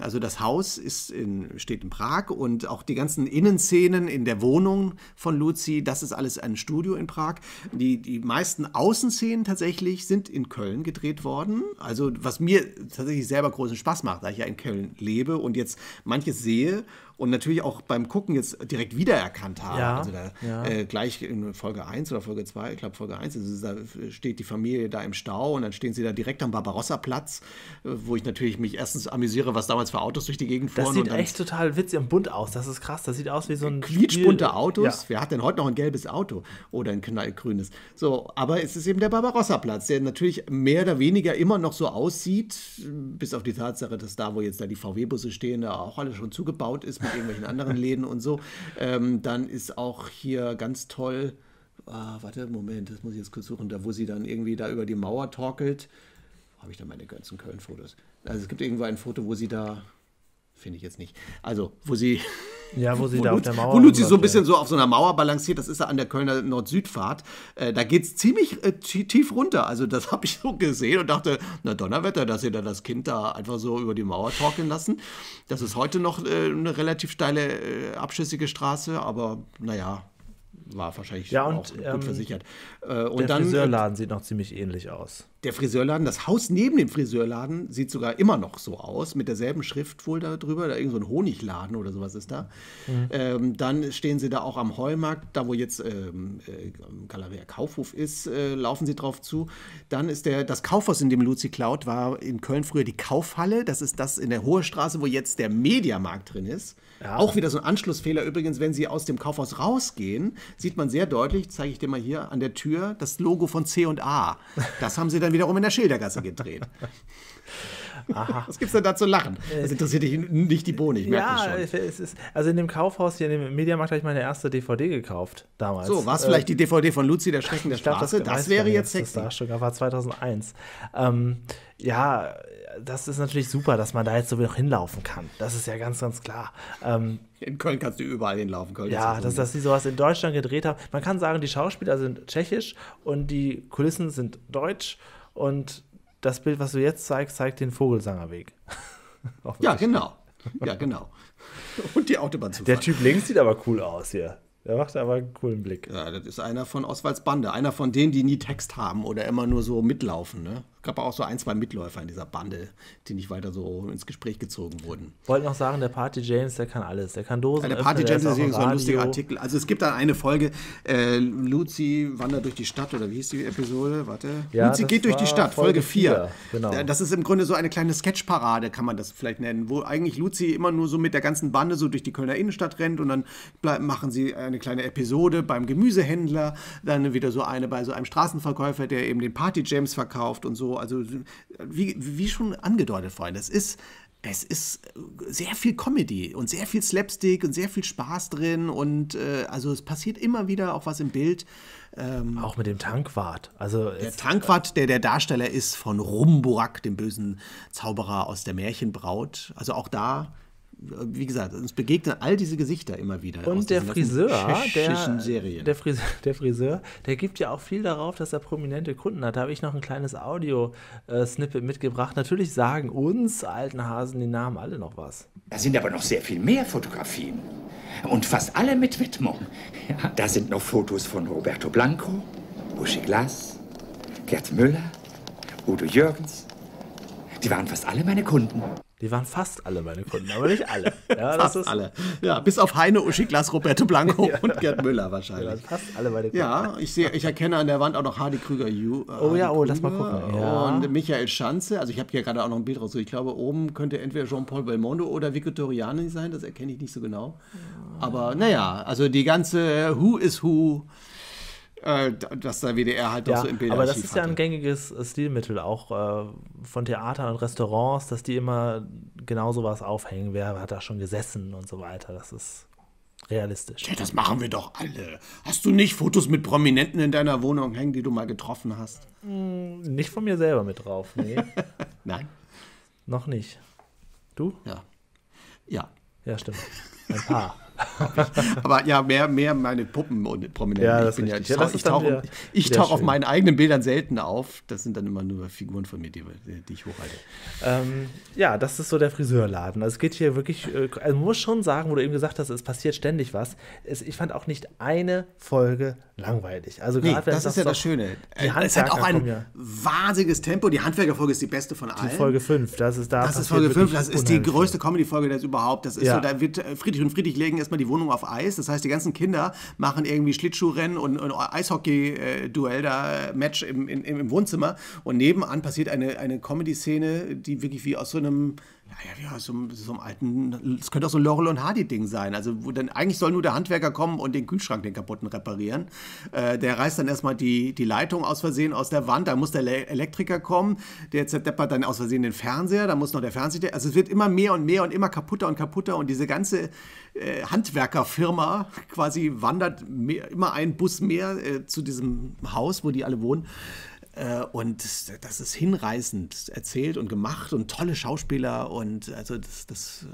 Also das Haus ist steht in Prag und auch die ganzen Innenszenen in der Wohnung von Luzi, das ist alles ein Studio in Prag. Die meisten Außenszenen tatsächlich sind in Köln gedreht worden. Also was mir tatsächlich selber großen Spaß macht, da ich ja in Köln lebe und jetzt manches sehe und natürlich auch beim Gucken jetzt direkt wiedererkannt habe. Ja, also da, ja. Gleich in Folge 1 oder Folge 2, ich glaube Folge 1, also da steht die Familie da im Stau und dann stehen sie da direkt am Barbarossa-Platz, wo ich natürlich mich erstens amüsiere, was damals für Autos durch die Gegend fuhren. Das sieht und dann echt total witzig und bunt aus, das ist krass, das sieht aus wie so ein quietschbunte Autos, ja. Wer hat denn heute noch ein gelbes Auto oder ein knallgrünes? So, aber es ist eben der Barbarossa-Platz, der natürlich mehr oder weniger immer noch so aussieht, bis auf die Tatsache, dass da, wo jetzt da die VW-Busse stehen, da auch alles schon zugebaut ist, mit irgendwelchen anderen Läden und so. Dann ist auch hier ganz toll, warte, Moment, das muss ich jetzt kurz suchen, da wo sie dann irgendwie da über die Mauer torkelt. Wo habe ich da meine ganzen Köln-Fotos? Also es gibt irgendwo ein Foto, wo sie da, finde ich jetzt nicht, also wo sie... Ja, wo sie da auf der Mauer... Wo Luzi so ein bisschen so auf so einer Mauer balanciert, das ist ja an der Kölner Nord-Süd-Fahrt. Da geht es ziemlich tief runter. Also das habe ich so gesehen und dachte, na Donnerwetter, dass ihr da das Kind da einfach so über die Mauer torkeln lassen. Das ist heute noch eine relativ steile, abschüssige Straße, aber naja, war wahrscheinlich ja, und, auch gut versichert. Und der Friseurladen sieht noch ziemlich ähnlich aus. Der Friseurladen, das Haus neben dem Friseurladen sieht sogar immer noch so aus, mit derselben Schrift wohl da drüber, da irgend so ein Honigladen oder sowas ist da. Mhm. Dann stehen sie da auch am Heumarkt, da wo jetzt Galeria Kaufhof ist, laufen sie drauf zu. Dann ist das Kaufhaus, in dem Luzi klaut, war in Köln früher die Kaufhalle. Das ist das in der Hohe Straße, wo jetzt der Mediamarkt drin ist. Ja. Auch wieder so ein Anschlussfehler übrigens, wenn sie aus dem Kaufhaus rausgehen, sieht man sehr deutlich, zeige ich dir mal hier an der Tür, das Logo von C&A. Das haben sie dann wiederum in der Schildergasse gedreht. Aha. Was gibt es denn da zu lachen? Das interessiert dich nicht die Bohne, ich merke das schon. Es ist, also in dem Kaufhaus hier, in dem Mediamarkt, habe ich meine erste DVD gekauft damals. So, war es vielleicht die DVD von Luzi, der Schrecken der Straße? Das wäre jetzt sexy. Das war 2001. Ja, das ist natürlich super, dass man da jetzt so noch hinlaufen kann. Das ist ja ganz, ganz klar. In Köln kannst du überall hinlaufen. Köln ja, dass sie sowas in Deutschland gedreht haben. Man kann sagen, die Schauspieler sind tschechisch und die Kulissen sind deutsch und das Bild, was du jetzt zeigst, zeigt den Vogelsangerweg. Ja, genau. Ja, genau. Und die Autobahnzufahrt. Der Typ links sieht aber cool aus hier. Der macht aber einen coolen Blick. Ja, das ist einer von Oswalds Bande. Einer von denen, die nie Text haben oder immer nur so mitlaufen. Ne? Es gab auch so ein, zwei Mitläufer in dieser Bande, die nicht weiter so ins Gespräch gezogen wurden. Ich wollte noch sagen, der Party James, der kann alles. Der kann Dosen öffnen, der Party James ist so ein lustiger Artikel. Also es gibt da eine Folge, Luzi wandert durch die Stadt, oder wie hieß die Episode? Warte. Ja, Luzi geht durch die Stadt, Folge 4. Genau. Das ist im Grunde so eine kleine Sketchparade, kann man das vielleicht nennen, wo eigentlich Luzi immer nur so mit der ganzen Bande so durch die Kölner Innenstadt rennt und dann machen sie eine kleine Episode beim Gemüsehändler, dann wieder so eine bei so einem Straßenverkäufer, der eben den Party James verkauft und so. Also wie schon angedeutet vorhin, es ist sehr viel Comedy und sehr viel Slapstick und sehr viel Spaß drin und also es passiert immer wieder auch was im Bild. Auch mit dem Tankwart. Also der Tankwart, der Darsteller ist von Rumburak, dem bösen Zauberer aus der Märchenbraut. Also auch da, wie gesagt, uns begegnen all diese Gesichter immer wieder. Und der Friseur, der gibt ja auch viel darauf, dass er prominente Kunden hat. Da habe ich noch ein kleines Audio-Snippet mitgebracht. Natürlich sagen uns alten Hasen die Namen alle noch was. Da sind aber noch sehr viel mehr Fotografien. Und fast alle mit Widmung. Ja. Da sind noch Fotos von Roberto Blanco, Uschi Glas, Gerd Müller, Udo Jürgens. Die waren fast alle meine Kunden. Die waren fast alle meine Kunden, aber nicht alle. Ja, fast alle. Ja, bis auf Heine, Uschi Glas, Roberto Blanco und Gerd Müller wahrscheinlich. Ja, fast alle meine Kunden. Ja, ich erkenne an der Wand auch noch Hardy Krüger. Lass mal gucken. Ja. Und Michael Schanze. Also ich habe hier gerade auch noch ein Bild raus. Ich glaube, oben könnte entweder Jean-Paul Belmondo oder Victoriani sein. Das erkenne ich nicht so genau. Aber naja, also die ganze Who is Who, dass der WDR halt auch so im Bildarchiv aber das ist ja ein gängiges Stilmittel, auch von Theatern und Restaurants, dass die immer genau sowas aufhängen, wer hat da schon gesessen und so weiter. Das ist realistisch. Ja, das machen wir doch alle. Hast du nicht Fotos mit Prominenten in deiner Wohnung hängen, die du mal getroffen hast? Nicht von mir selber mit drauf, nee. Nein. Noch nicht. Du? Ja. Ja. Ja, stimmt. Ein paar. Aber ja, mehr meine Puppen und Prominenten. Ja, das ich tauche auf meinen eigenen Bildern selten auf. Das sind dann immer nur Figuren von mir, die ich hochhalte. Ja, das ist so der Friseurladen. Also es geht hier wirklich, also man muss schon sagen, wo du eben gesagt hast, es passiert ständig was. Ich fand auch nicht eine Folge langweilig. Also nee, das ist ja das Schöne. Es hat auch ein wahnsinniges Tempo. Die Handwerkerfolge ist die beste von allen. Die Folge 5, das ist Folge 5, das ist die größte Comedy-Folge das überhaupt. Das ist ja so, da wird Friedrich und Friedrich legen erstmal die Wohnung auf Eis. Das heißt, die ganzen Kinder machen irgendwie Schlittschuhrennen und Eishockey-Duell, da Match im Wohnzimmer. Und nebenan passiert eine Comedy-Szene, die wirklich wie aus so einem, ja, so einem alten, es könnte auch so ein Laurel und Hardy-Ding sein. Also wo dann, eigentlich soll nur der Handwerker kommen und den Kühlschrank, den kaputten, reparieren. Der reißt dann erstmal die Leitung aus Versehen aus der Wand. Da muss der Elektriker kommen. Der zerdeppert dann aus Versehen den Fernseher. Da muss noch der Fernseher. Also es wird immer mehr und immer kaputter und kaputter. Und diese ganze Handwerkerfirma quasi wandert immer ein Bus mehr zu diesem Haus, wo die alle wohnen. Und das ist hinreißend erzählt und gemacht und tolle Schauspieler und also das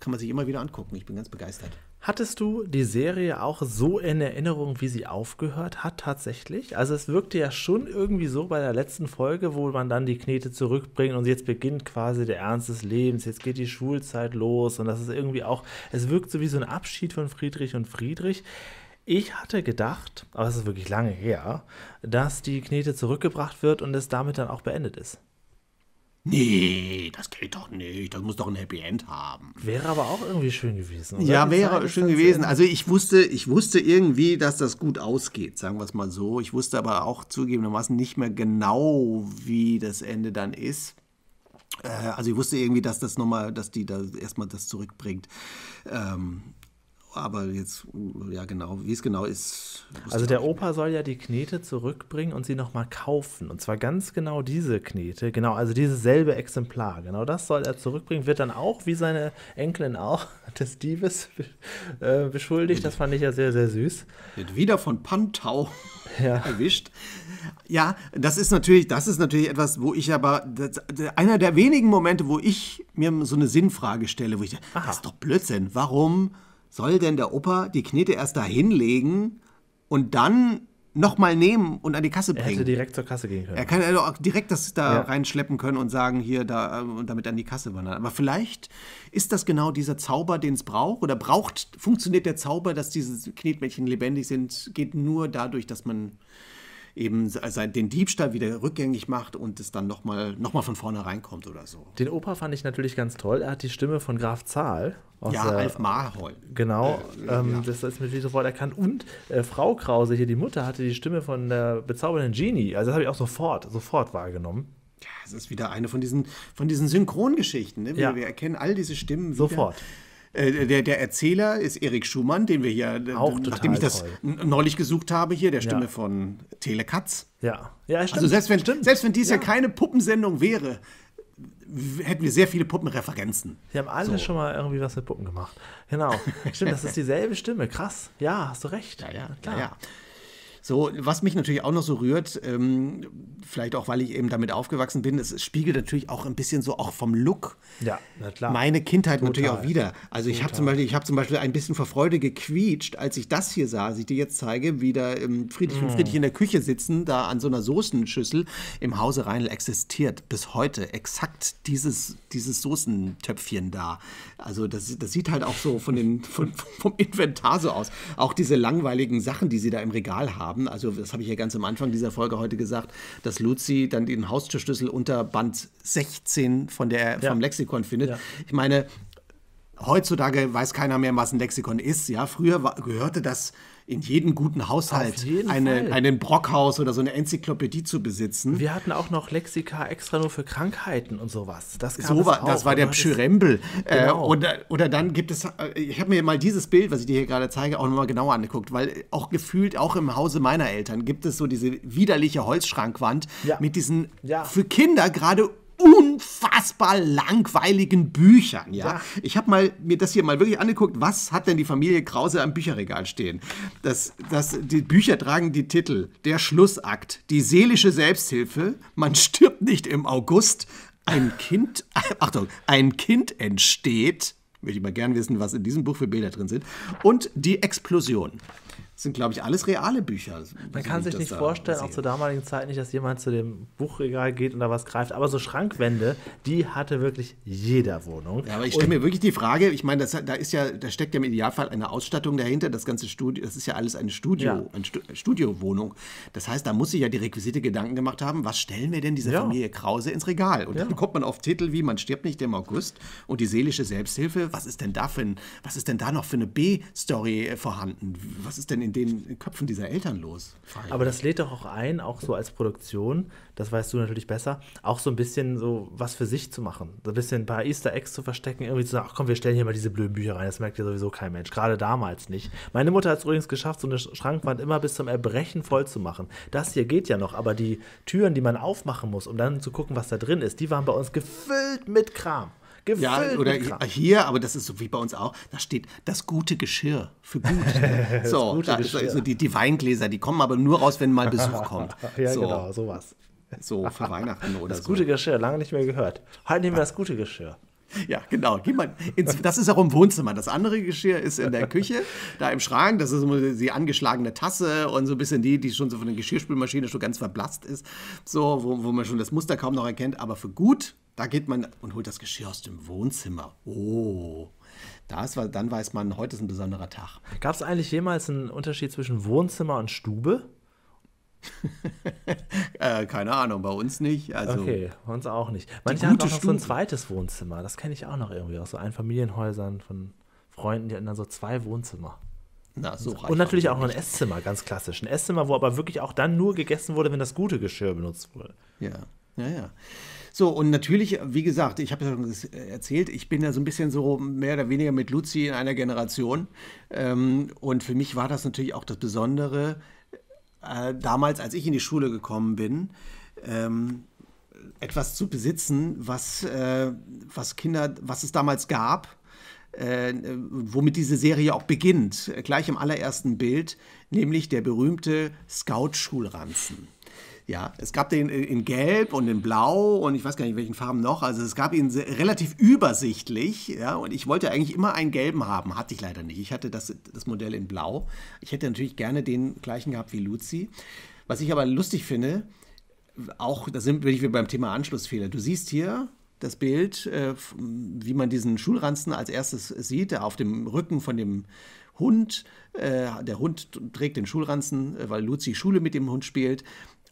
kann man sich immer wieder angucken. Ich bin ganz begeistert. Hattest du die Serie auch so in Erinnerung, wie sie aufgehört hat tatsächlich? Also es wirkte ja schon irgendwie so bei der letzten Folge, wo man dann die Knete zurückbringt und jetzt beginnt quasi der Ernst des Lebens, jetzt geht die Schulzeit los und das ist irgendwie auch, es wirkt so wie so ein Abschied von Friedrich und Friedrich. Ich hatte gedacht, aber es ist wirklich lange her, dass die Knete zurückgebracht wird und es damit dann auch beendet ist. Nee, das geht doch nicht. Das muss doch ein Happy End haben. Wäre aber auch irgendwie schön gewesen. Oder? Ja, wäre schön gewesen. Also ich wusste irgendwie, dass das gut ausgeht, sagen wir es mal so. Ich wusste aber auch zugegebenermaßen nicht mehr genau, wie das Ende dann ist. Also ich wusste irgendwie, dass das nochmal, dass die da erstmal das zurückbringt. Aber jetzt, ja genau, wie es genau ist. Also der Opa soll ja die Knete zurückbringen und sie nochmal kaufen. Und zwar ganz genau diese Knete, genau, also dieses selbe Exemplar. Genau das soll er zurückbringen, wird dann auch, wie seine Enkelin auch, des Diebes beschuldigt. Das fand ich ja sehr, sehr süß. Wird wieder von Pantau erwischt. Ja, das ist natürlich etwas, wo ich aber, einer der wenigen Momente, wo ich mir so eine Sinnfrage stelle, wo ich denke, das ist doch Blödsinn, warum soll denn der Opa die Knete erst da hinlegen und dann nochmal nehmen und an die Kasse bringen? Er hätte direkt zur Kasse gehen können. Er kann also auch direkt das da reinschleppen können und sagen, hier, da, und damit an die Kasse wandern. Aber vielleicht ist das genau dieser Zauber, den es braucht. Oder funktioniert der Zauber, dass diese Knetmännchen lebendig sind, geht nur dadurch, dass man eben den Diebstahl wieder rückgängig macht und es dann noch mal von vorne reinkommt oder so. Den Opa fand ich natürlich ganz toll. Er hat die Stimme von Graf Zahl. Ja, Alf Marhol. Genau, das ist mir sofort erkannt. Und Frau Krause hier, die Mutter, hatte die Stimme von der bezaubernden Genie. Also das habe ich auch sofort wahrgenommen. Ja, es ist wieder eine von diesen Synchrongeschichten. Ne? Wir erkennen all diese Stimmen wieder. Sofort. Der Erzähler ist Erik Schumann, den wir hier, auch nachdem ich das neulich gesucht habe, hier der Stimme von Telekatz. Ja, ja, stimmt. Also selbst wenn dies ja keine Puppensendung wäre, hätten wir sehr viele Puppenreferenzen. Sie haben alle schon mal irgendwie was mit Puppen gemacht. Genau, stimmt, das ist dieselbe Stimme, krass. Ja, hast du recht. Ja, klar. Ja. So, was mich natürlich auch noch so rührt, vielleicht auch, weil ich eben damit aufgewachsen bin, es spiegelt natürlich auch ein bisschen so auch vom Look meine Kindheit natürlich auch wieder. Also ich habe zum Beispiel ein bisschen vor Freude gequietscht, als ich das hier sah, als ich dir jetzt zeige, wie da Friedrich und Friedrich in der Küche sitzen, da an so einer Soßenschüssel. Im Hause Reinl existiert bis heute exakt dieses Soßentöpfchen da. Also das sieht halt auch so vom Inventar so aus. Auch diese langweiligen Sachen, die sie da im Regal haben. Also das habe ich ja ganz am Anfang dieser Folge heute gesagt, dass Luzi dann den Haustürschlüssel unter Band 16 vom Lexikon findet. Ja. Ich meine, heutzutage weiß keiner mehr, was ein Lexikon ist. Ja, früher gehörte das in jedem guten Haushalt, einen Brockhaus oder so eine Enzyklopädie zu besitzen. Wir hatten auch noch Lexika extra nur für Krankheiten und sowas. Das war der Pschyrembel. Genau. Oder dann gibt es, ich habe mir mal dieses Bild, was ich dir hier gerade zeige, auch nochmal genauer angeguckt, weil auch gefühlt, auch im Hause meiner Eltern, gibt es so diese widerliche Holzschrankwand mit diesen für Kinder gerade unfassbar langweiligen Büchern. Ja? Ja. Ich habe mir das hier mal wirklich angeguckt, was hat denn die Familie Krause am Bücherregal stehen? Die Bücher tragen die Titel Der Schlussakt, die seelische Selbsthilfe, Man stirbt nicht im August, ein Kind entsteht. Möchte ich mal gern wissen, was in diesem Buch für Bilder drin sind. Und Die Explosion. Das sind, glaube ich, alles reale Bücher. Man kann sich nicht vorstellen, auch zur damaligen Zeit nicht, dass jemand zu dem Buchregal geht und da was greift. Aber so Schrankwände, die hatte wirklich jeder Wohnung. Ja, aber ich stelle mir wirklich die Frage, ich meine, da steckt ja im Idealfall eine Ausstattung dahinter, das ganze Studio, das ist ja alles ein Studio, ja. eine Studiowohnung. Das heißt, da muss sich ja die Requisite Gedanken gemacht haben, was stellen wir denn dieser Familie Krause ins Regal? Und dann kommt man auf Titel wie Man stirbt nicht im August und Die seelische Selbsthilfe. Was ist denn da noch für eine B-Story vorhanden? Was ist denn in den Köpfen dieser Eltern los? Aber das lädt doch auch ein, auch so als Produktion, das weißt du natürlich besser, auch so ein bisschen so was für sich zu machen. So ein bisschen ein paar Easter Eggs zu verstecken, irgendwie zu sagen, ach komm, wir stellen hier mal diese blöden Bücher rein, das merkt ja sowieso kein Mensch, gerade damals nicht. Meine Mutter hat es übrigens geschafft, so eine Schrankwand immer bis zum Erbrechen voll zu machen. Das hier geht ja noch, aber die Türen, die man aufmachen muss, um dann zu gucken, was da drin ist, die waren bei uns gefüllt mit Kram. Ja, oder hier, aber das ist so wie bei uns auch, da steht das gute Geschirr für gut. So, die Weingläser, die kommen aber nur raus, wenn mal Besuch kommt. Ja, so. Genau, sowas. So, für Weihnachten oder so. Das gute Geschirr, lange nicht mehr gehört. Heute nehmen wir das gute Geschirr. Ja, genau. Das ist auch im Wohnzimmer. Das andere Geschirr ist in der Küche, da im Schrank. Das ist immer die angeschlagene Tasse und so ein bisschen die schon so von der Geschirrspülmaschine schon ganz verblasst ist. So, wo man schon das Muster kaum noch erkennt. Aber für gut, da geht man und holt das Geschirr aus dem Wohnzimmer. Oh, dann weiß man, heute ist ein besonderer Tag. Gab es eigentlich jemals einen Unterschied zwischen Wohnzimmer und Stube? Keine Ahnung, bei uns nicht. Also okay, bei uns auch nicht. Manche hatten auch noch so ein zweites Wohnzimmer. Das kenne ich auch noch irgendwie aus so Einfamilienhäusern von Freunden, die hatten dann so zwei Wohnzimmer. Na, so reicht. Und natürlich auch noch ein Esszimmer, ganz klassisch. Ein Esszimmer, wo aber wirklich auch dann nur gegessen wurde, wenn das gute Geschirr benutzt wurde. Ja, ja, ja. So, und natürlich, wie gesagt, ich habe ja schon erzählt, ich bin ja so ein bisschen so mehr oder weniger mit Luzi in einer Generation. Und für mich war das natürlich auch das Besondere, damals, als ich in die Schule gekommen bin, etwas zu besitzen, was es damals gab, womit diese Serie auch beginnt, gleich im allerersten Bild, nämlich der berühmte Scout-Schulranzen. Ja, es gab den in Gelb und in Blau und ich weiß gar nicht, in welchen Farben noch. Also es gab ihn relativ übersichtlich, ja, und ich wollte eigentlich immer einen gelben haben, hatte ich leider nicht. Ich hatte das Modell in Blau. Ich hätte natürlich gerne den gleichen gehabt wie Luzi. Was ich aber lustig finde, auch, da sind wir beim Thema Anschlussfehler. Du siehst hier das Bild, wie man diesen Schulranzen als erstes sieht, der auf dem Rücken von dem Hund. Der Hund trägt den Schulranzen, weil Luzi Schule mit dem Hund spielt.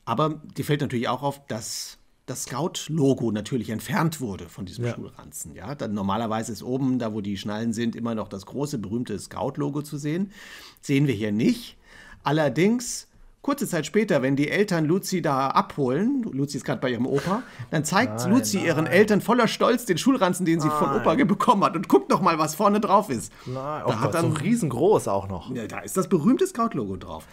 Aber dir fällt natürlich auch auf, dass das Scout-Logo natürlich entfernt wurde von diesem Schulranzen. Ja? Dann normalerweise ist oben, da wo die Schnallen sind, immer noch das große, berühmte Scout-Logo zu sehen. Sehen wir hier nicht. Allerdings, kurze Zeit später, wenn die Eltern Luzi da abholen, Luzi ist gerade bei ihrem Opa, dann zeigt Luzi ihren Eltern voller Stolz den Schulranzen, den sie von Opa bekommen hat. Und guckt noch mal, was vorne drauf ist. Nein, da hat dann so riesengroß auch noch. Ja, da ist das berühmte Scout-Logo drauf.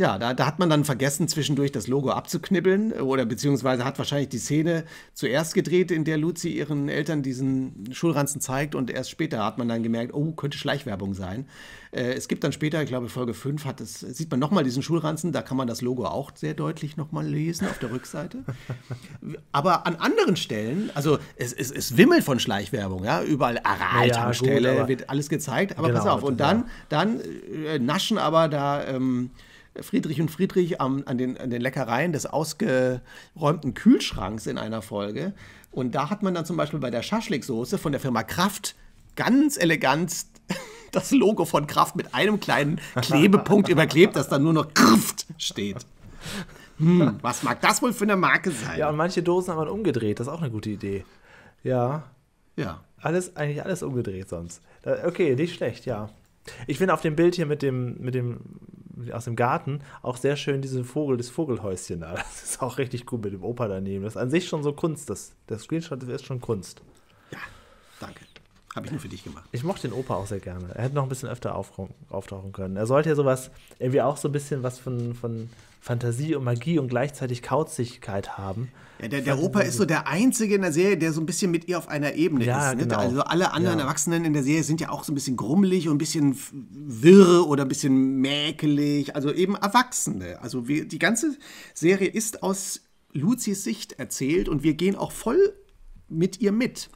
Ja, da hat man dann vergessen, zwischendurch das Logo abzuknibbeln oder beziehungsweise hat wahrscheinlich die Szene zuerst gedreht, in der Luzi ihren Eltern diesen Schulranzen zeigt und erst später hat man dann gemerkt, oh, könnte Schleichwerbung sein. Es gibt dann später, ich glaube Folge 5, sieht man nochmal diesen Schulranzen, da kann man das Logo auch sehr deutlich nochmal lesen auf der Rückseite. Aber an anderen Stellen, also es wimmelt von Schleichwerbung, ja, überall Aral-Tankstelle, wird alles gezeigt, aber genau, pass auf, und dann naschen aber da Friedrich und Friedrich an den Leckereien des ausgeräumten Kühlschranks in einer Folge. Und da hat man dann zum Beispiel bei der Schaschliksoße von der Firma Kraft ganz elegant das Logo von Kraft mit einem kleinen Klebepunkt überklebt, das dann nur noch Kraft steht. Was mag das wohl für eine Marke sein? Ja, und manche Dosen haben man umgedreht, das ist auch eine gute Idee. Ja. Ja. Eigentlich alles umgedreht sonst. Okay, nicht schlecht, ja. Ich finde auf dem Bild hier aus dem Garten auch sehr schön diesen Vogel, das Vogelhäuschen da. Das ist auch richtig gut mit dem Opa daneben. Das ist an sich schon so Kunst. Das Screenshot ist schon Kunst. Ja, danke. Habe ich nur für dich gemacht. Ich mochte den Opa auch sehr gerne. Er hätte noch ein bisschen öfter auftauchen können. Er sollte ja sowas, irgendwie auch so ein bisschen was von Fantasie und Magie und gleichzeitig Kauzigkeit haben. Ja, der Opa ist so der Einzige in der Serie, der so ein bisschen mit ihr auf einer Ebene ist. Ne? Genau. Also alle anderen Erwachsenen in der Serie sind ja auch so ein bisschen grummelig und ein bisschen wirr oder ein bisschen mäkelig. Also eben Erwachsene. Also die ganze Serie ist aus Lucies Sicht erzählt und wir gehen auch voll mit ihr mit.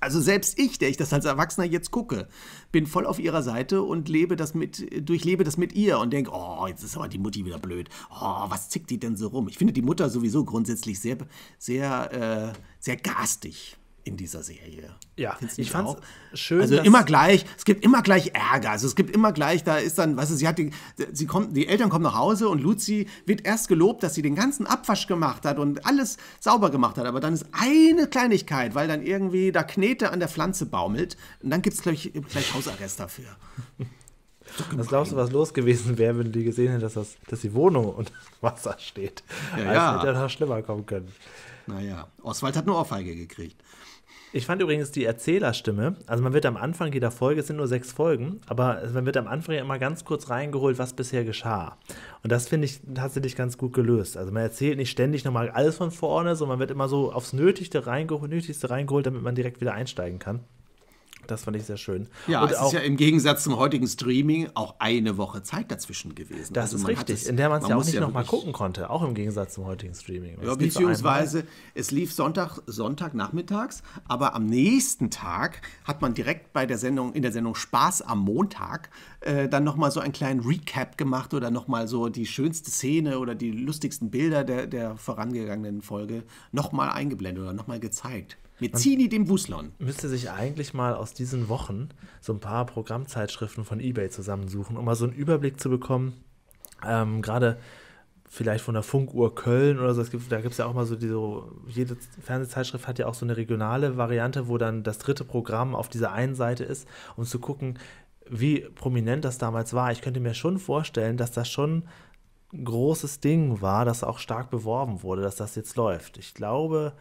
Also selbst ich, der ich das als Erwachsener jetzt gucke, bin voll auf ihrer Seite und durchlebe das mit ihr und denke, oh, jetzt ist aber die Mutti wieder blöd. Oh, was zickt die denn so rum? Ich finde die Mutter sowieso grundsätzlich sehr, sehr, sehr garstig in dieser Serie. Ja, ich fand's schön. Also immer gleich, es gibt immer gleich Ärger, also es gibt immer gleich, da ist dann, weißt du, die Eltern kommen nach Hause und Lucy wird erst gelobt, dass sie den ganzen Abwasch gemacht hat und alles sauber gemacht hat, aber dann ist eine Kleinigkeit, weil dann irgendwie da Knete an der Pflanze baumelt und dann gibt's gleich Hausarrest dafür. Was glaubst du, was los gewesen wäre, wenn die gesehen hätten, dass die Wohnung unter Wasser steht? Ja. Das hätte noch schlimmer kommen können. Naja, Oswald hat eine Ohrfeige gekriegt. Ich fand übrigens die Erzählerstimme, also man wird am Anfang jeder Folge, es sind nur 6 Folgen, aber man wird am Anfang immer ganz kurz reingeholt, was bisher geschah. Und das, finde ich, hat sie dich ganz gut gelöst. Also man erzählt nicht ständig nochmal alles von vorne, sondern man wird immer so aufs Nötigste reingeholt, damit man direkt wieder einsteigen kann. Das fand ich sehr schön. Ja, und es ist ja im Gegensatz zum heutigen Streaming auch eine Woche Zeit dazwischen gewesen. Das ist richtig, in der man es ja auch nicht nochmal gucken konnte, auch im Gegensatz zum heutigen Streaming. Ja, beziehungsweise es lief Sonntagnachmittags, aber am nächsten Tag hat man direkt in der Sendung Spaß am Montag dann nochmal so einen kleinen Recap gemacht oder nochmal so die schönste Szene oder die lustigsten Bilder der vorangegangenen Folge nochmal eingeblendet oder nochmal gezeigt. Mit Zini, dem Wuslon. Müsste sich eigentlich mal aus diesen Wochen so ein paar Programmzeitschriften von eBay zusammensuchen, um mal so einen Überblick zu bekommen, gerade vielleicht von der Funkuhr Köln oder so. Da gibt es ja auch mal so jede Fernsehzeitschrift hat ja auch so eine regionale Variante, wo dann das dritte Programm auf dieser einen Seite ist, um zu gucken, wie prominent das damals war. Ich könnte mir schon vorstellen, dass das schon ein großes Ding war, das auch stark beworben wurde, dass das jetzt läuft. Ich glaube,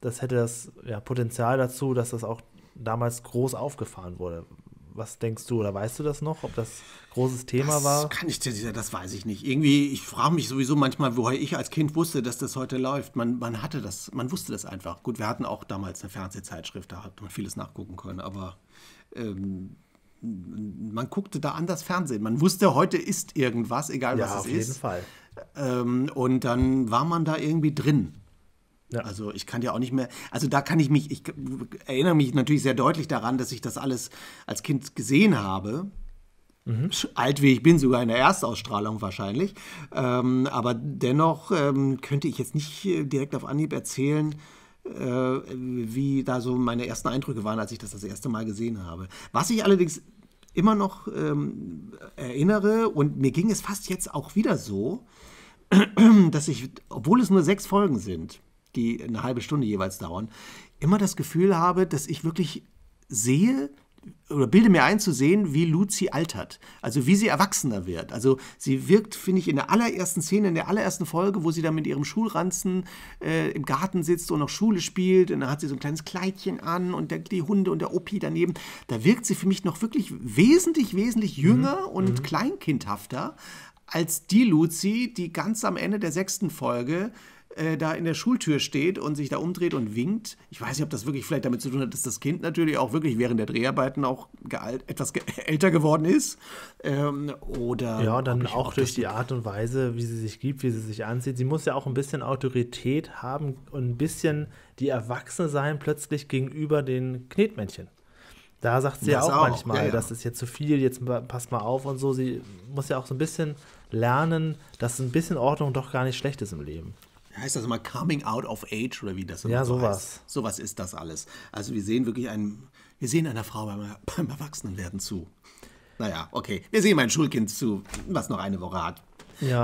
das hätte das Potenzial dazu, dass das auch damals groß aufgefahren wurde. Was denkst du oder weißt du das noch, ob das großes Thema war? Das weiß ich nicht. Irgendwie, ich frage mich sowieso manchmal, woher ich als Kind wusste, dass das heute läuft. Man wusste das einfach. Gut, wir hatten auch damals eine Fernsehzeitschrift, da hat man vieles nachgucken können, aber man guckte da anders Fernsehen. Man wusste, heute ist irgendwas, egal was es ist. Ja, auf jeden Fall. Und dann war man da irgendwie drin. Ja. Also ich kann ja auch nicht mehr, also da kann ich mich, ich erinnere mich natürlich sehr deutlich daran, dass ich das alles als Kind gesehen habe, alt wie ich bin, sogar in der Erstausstrahlung wahrscheinlich, aber dennoch könnte ich jetzt nicht direkt auf Anhieb erzählen, wie da so meine ersten Eindrücke waren, als ich das erste Mal gesehen habe. Was ich allerdings immer noch erinnere, und mir ging es fast jetzt auch wieder so, dass ich, obwohl es nur 6 Folgen sind, die eine halbe Stunde jeweils dauern, immer das Gefühl habe, dass ich wirklich sehe oder bilde mir ein zu sehen, wie Lucy altert. Also wie sie erwachsener wird. Also sie wirkt, finde ich, in der allerersten Szene, in der allerersten Folge, wo sie dann mit ihrem Schulranzen im Garten sitzt und noch Schule spielt und dann hat sie so ein kleines Kleidchen an und die Hunde und der Opi daneben. Da wirkt sie für mich noch wirklich wesentlich jünger und kleinkindhafter als die Lucy, die ganz am Ende der 6. Folge da in der Schultür steht und sich da umdreht und winkt. Ich weiß nicht, ob das wirklich vielleicht damit zu tun hat, dass das Kind natürlich auch wirklich während der Dreharbeiten auch etwas älter geworden ist. Oder ja, und dann auch durch die Art und Weise, wie sie sich gibt, wie sie sich anzieht. Sie muss ja auch ein bisschen Autorität haben und ein bisschen die Erwachsene sein plötzlich gegenüber den Knetmännchen. Da sagt sie ja auch manchmal, das ist jetzt zu viel, jetzt passt mal auf und so. Sie muss ja auch so ein bisschen lernen, dass ein bisschen Ordnung doch gar nicht schlecht ist im Leben. Heißt das immer Coming Out of Age oder wie das immer so heißt? Sowas ist das alles. Also wir sehen wirklich einer Frau beim Erwachsenenwerden zu. Naja, okay. Wir sehen mein Schulkind zu, was noch eine Woche hat,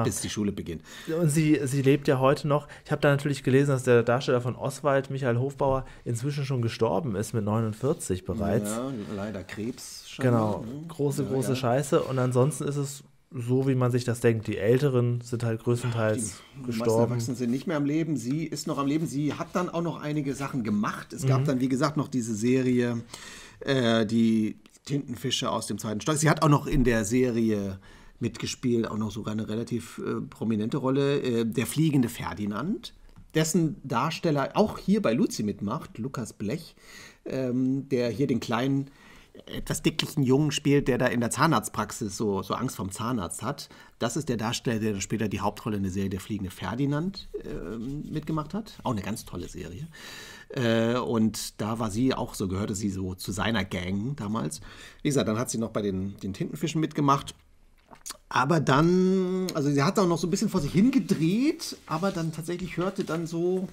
bis die Schule beginnt. Und sie lebt ja heute noch. Ich habe da natürlich gelesen, dass der Darsteller von Oswald, Michael Hofbauer, inzwischen schon gestorben ist mit 49 bereits. Ja, leider Krebs. Genau, große Scheiße. Und ansonsten ist es so, wie man sich das denkt. Die Älteren sind halt größtenteils gestorben. Die meisten Erwachsenen sind nicht mehr am Leben. Sie ist noch am Leben. Sie hat dann auch noch einige Sachen gemacht. Es gab dann, wie gesagt, noch diese Serie die Tintenfische aus dem zweiten Stock. Sie hat auch noch in der Serie mitgespielt, auch noch sogar eine relativ prominente Rolle. Der fliegende Ferdinand, dessen Darsteller auch hier bei Luzi mitmacht, Lukas Blech, der hier den kleinen, etwas dicklichen Jungen spielt, der da in der Zahnarztpraxis so Angst vorm Zahnarzt hat. Das ist der Darsteller, der später die Hauptrolle in der Serie Der fliegende Ferdinand mitgemacht hat. Auch eine ganz tolle Serie. Und da war sie auch so, gehörte sie so zu seiner Gang damals. Wie gesagt, dann hat sie noch bei den Tintenfischen mitgemacht. Aber dann, also sie hat auch noch so ein bisschen vor sich hingedreht, aber dann tatsächlich hörte dann so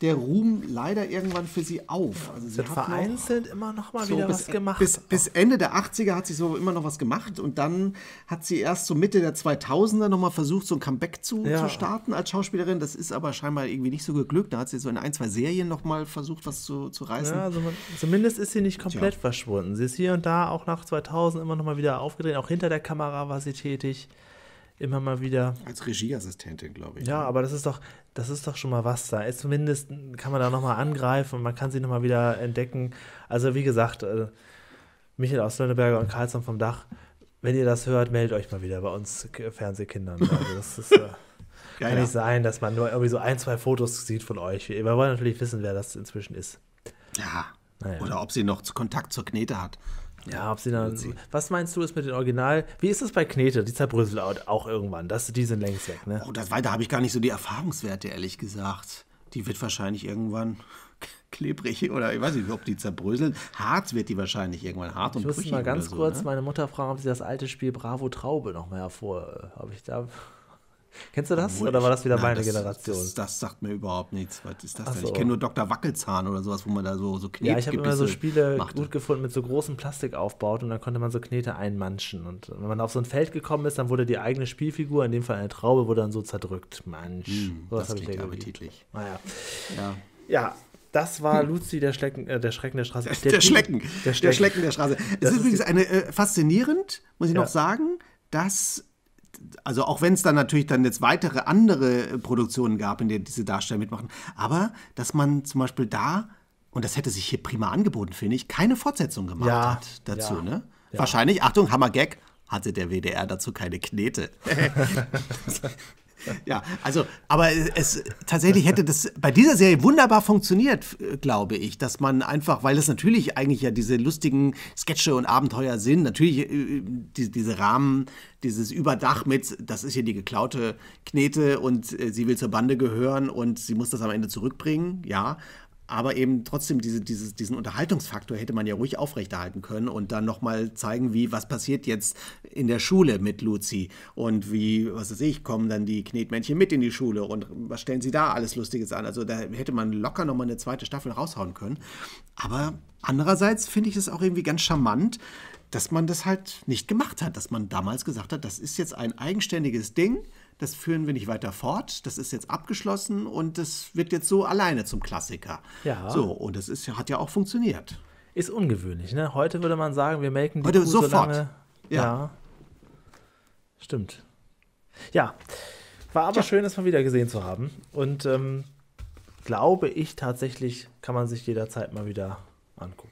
der Ruhm leider irgendwann für sie auf. Also sie hat vereinzelt immer noch mal so wieder was gemacht. Bis Ende der 80er hat sie so immer noch was gemacht und dann hat sie erst so Mitte der 2000er noch mal versucht, so ein Comeback zu starten als Schauspielerin. Das ist aber scheinbar irgendwie nicht so geglückt. Da hat sie so in ein, zwei Serien noch mal versucht, was zu reißen. Ja, also zumindest ist sie nicht komplett verschwunden. Sie ist hier und da auch nach 2000 immer noch mal wieder aufgedreht. Auch hinter der Kamera war sie tätig. Immer mal wieder. Als Regieassistentin, glaube ich. Ja, aber das ist doch schon mal was da. Zumindest kann man da nochmal angreifen und man kann sie nochmal wieder entdecken. Also wie gesagt, Michael aus Lönneberger und Karlsson vom Dach, wenn ihr das hört, meldet euch mal wieder bei uns Fernsehkindern. Also das ist, kann nicht sein, dass man nur irgendwie so ein, zwei Fotos sieht von euch. Wir wollen natürlich wissen, wer das inzwischen ist. Ja, naja. Oder ob sie noch Kontakt zur Knete hat. Ja, ob sie dann. Was meinst du, ist mit den Original? Wie ist es bei Knete? Die zerbröseln auch irgendwann. Die sind längst weg, ne? Oh, da habe ich gar nicht so die Erfahrungswerte, ehrlich gesagt. Die wird wahrscheinlich irgendwann klebrig oder ich weiß nicht, ob die zerbröseln. Hart wird die wahrscheinlich irgendwann, hart und brüchig. Ich muss mal ganz kurz meine Mutter fragen, ob sie das alte Spiel Bravo Traube noch mal hervor. Kennst du das? Oder war das wieder meine Generation? Das sagt mir überhaupt nichts. Was ist das denn? So. Ich kenne nur Dr. Wackelzahn oder sowas, wo man da so Knete. Ja, ich habe immer so Spiele gut gefunden mit so großem Plastik aufbaut und dann konnte man so Knete einmanschen. Und wenn man auf so ein Feld gekommen ist, dann wurde die eigene Spielfigur, in dem Fall eine Traube, wurde dann so zerdrückt. Mensch, das klingt appetitlich. Naja. Ja. Das war Luzi, der Schrecken der Straße. Der Schlecken der Straße. Es ist übrigens faszinierend, muss ich noch sagen, dass. Also auch wenn es dann natürlich jetzt weitere andere Produktionen gab, in denen diese Darsteller mitmachen, aber dass man zum Beispiel da, und das hätte sich hier prima angeboten, finde ich, keine Fortsetzung gemacht hat dazu. Ja, ne? Ja. Wahrscheinlich, Achtung, Hammergag, hatte der WDR dazu keine Knete. Ja, also, aber es tatsächlich hätte das bei dieser Serie wunderbar funktioniert, glaube ich, dass man einfach, weil es natürlich eigentlich ja diese lustigen Sketche und Abenteuer sind, natürlich diese Rahmen, dieses Überdach mit, das ist hier die geklaute Knete und sie will zur Bande gehören und sie muss das am Ende zurückbringen, ja. Aber eben trotzdem diesen Unterhaltungsfaktor hätte man ja ruhig aufrechterhalten können und dann nochmal zeigen, was passiert jetzt in der Schule mit Luzi und kommen dann die Knetmännchen mit in die Schule und was stellen sie da alles Lustiges an? Also da hätte man locker nochmal eine zweite Staffel raushauen können. Aber andererseits finde ich es auch irgendwie ganz charmant, dass man das halt nicht gemacht hat, dass man damals gesagt hat, das ist jetzt ein eigenständiges Ding, das führen wir nicht weiter fort, das ist jetzt abgeschlossen und das wird jetzt so alleine zum Klassiker. Ja. So, und das hat ja auch funktioniert. Ist ungewöhnlich, ne? Heute würde man sagen, wir melken die Kuh sofort. So lange. Ja. Stimmt. Ja, war aber schön, das mal wieder gesehen zu haben. Und glaube ich tatsächlich, kann man sich jederzeit mal wieder angucken.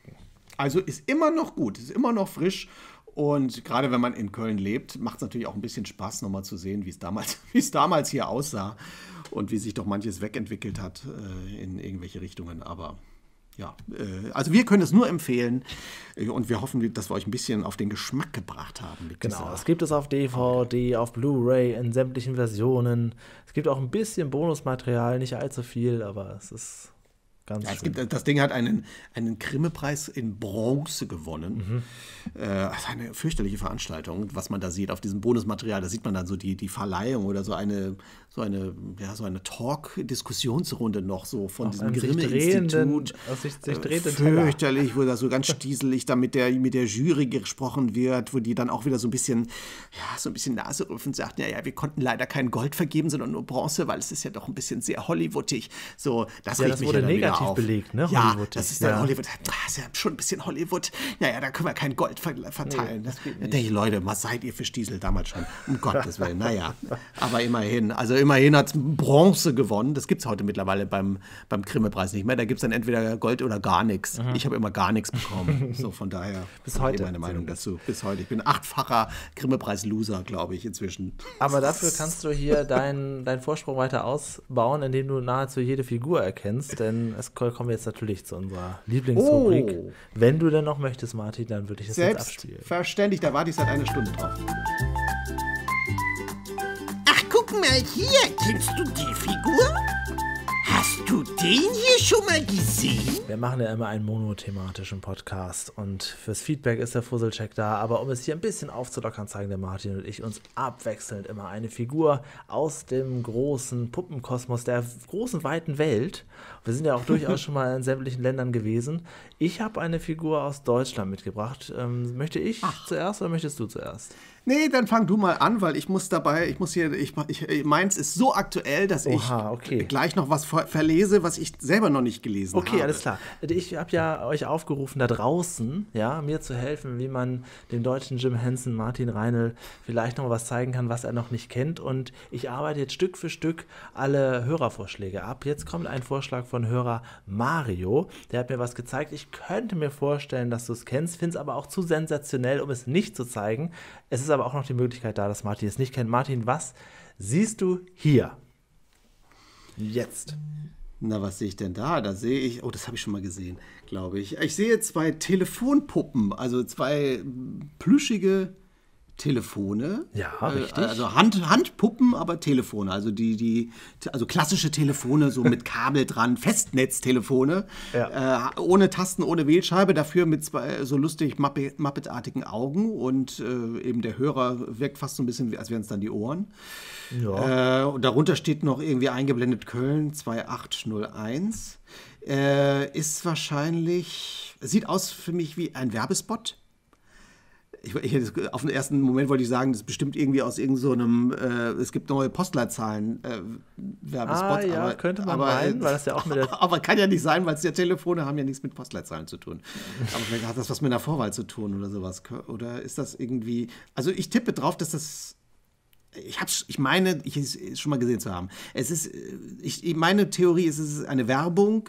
Also ist immer noch gut, ist immer noch frisch. Und gerade wenn man in Köln lebt, macht es natürlich auch ein bisschen Spaß, nochmal zu sehen, wie es damals hier aussah und wie sich doch manches wegentwickelt hat in irgendwelche Richtungen. Aber ja, also wir können es nur empfehlen und wir hoffen, dass wir euch ein bisschen auf den Geschmack gebracht haben. Genau, es gibt es auf DVD, auf Blu-ray, in sämtlichen Versionen. Es gibt auch ein bisschen Bonusmaterial, nicht allzu viel, aber es ist... Ja, das Ding hat einen Grimme-Preis in Bronze gewonnen. Mhm. Das war eine fürchterliche Veranstaltung, was man da sieht auf diesem Bonusmaterial. Da sieht man dann so die Verleihung oder so eine Talk-Diskussionsrunde noch so von diesem Grimme-Institut. Fürchterlich, wo da so ganz stieselig da mit der Jury gesprochen wird, wo die dann auch wieder so ein bisschen naserümpfend sagt, ja, wir konnten leider kein Gold vergeben, sondern nur Bronze, weil es ist ja doch ein bisschen sehr hollywoodig. So, das riecht mich ja dann wieder definitiv belegt, ne? Ja, Hollywood. Das ist dann Hollywood. Das ist ja schon ein bisschen Hollywood. Naja, da können wir kein Gold verteilen. Nee, da denke ich, Leute, was seid ihr für Stiesel damals schon? Um Gottes Willen, naja. Aber immerhin. Also immerhin hat es Bronze gewonnen. Das gibt es heute mittlerweile beim Grimme-Preis nicht mehr. Da gibt es dann entweder Gold oder gar nichts. Mhm. Ich habe immer gar nichts bekommen. So, von daher. Bis heute. Meine Meinung dazu. Bis heute. Ich bin achtfacher Grimme-Preis-Loser, glaube ich, inzwischen. Aber dafür kannst du hier deinen Vorsprung weiter ausbauen, indem du nahezu jede Figur erkennst, denn es kommen wir jetzt natürlich zu unserer Lieblingsrubrik. Oh. Wenn du denn noch möchtest, Martin, dann würde ich es jetzt abspielen. Selbstverständlich, da warte ich seit einer Stunde drauf. Ach, guck mal hier, kennst du die Figur? Hast du den hier schon mal gesehen? Wir machen ja immer einen monothematischen Podcast und fürs Feedback ist der Fusselcheck da, aber um es hier ein bisschen aufzulockern, zeigen der Martin und ich uns abwechselnd immer eine Figur aus dem großen Puppenkosmos, der großen, weiten Welt. Wir sind ja auch durchaus schon mal in sämtlichen Ländern gewesen. Ich habe eine Figur aus Deutschland mitgebracht. Möchte ich zuerst oder möchtest du zuerst? Nee, dann fang du mal an, weil ich muss dabei, meins ist so aktuell, dass ich gleich noch was verlese, was ich selber noch nicht gelesen habe. Okay, alles klar. Ich habe ja euch aufgerufen, da draußen, ja, mir zu helfen, wie man dem deutschen Jim Henson, Martin Reinl, vielleicht noch was zeigen kann, was er noch nicht kennt. Und ich arbeite jetzt Stück für Stück alle Hörervorschläge ab. Jetzt kommt ein Vorschlag von Hörer Mario, der hat mir was gezeigt. Ich könnte mir vorstellen, dass du es kennst, finde es aber auch zu sensationell, um es nicht zu zeigen. Es ist aber auch noch die Möglichkeit da, dass Martin es nicht kennt. Martin, was siehst du hier? Jetzt. Na, was sehe ich denn da? Da sehe ich, oh, das habe ich schon mal gesehen, glaube ich. Ich sehe zwei Telefonpuppen, also zwei plüschige Telefone. Ja, richtig. Also Handpuppen, aber Telefone. Also also klassische Telefone, so mit Kabel dran, Festnetztelefone. Ja. Ohne Tasten, ohne Wählscheibe, dafür mit zwei so lustig Muppet-artigen Augen. Und eben der Hörer wirkt fast so ein bisschen, als wären es dann die Ohren. Ja. Und darunter steht noch irgendwie eingeblendet Köln 2801. Ist wahrscheinlich, sieht aus für mich wie ein Werbespot. Auf den ersten Moment wollte ich sagen, das ist bestimmt irgendwie aus irgendeinem, es gibt neue Postleitzahlen, Werbespot. Ah, ja, aber, könnte man meinen, weil das ja auch mit der... Aber kann ja nicht sein, weil es ja Telefone haben ja nichts mit Postleitzahlen zu tun. Aber vielleicht hat das was mit einer Vorwahl zu tun oder sowas. Oder ist das irgendwie... Also ich tippe drauf, dass das... Ich meine, ich habe es schon mal gesehen zu haben. Es ist, meine Theorie ist, es ist eine Werbung,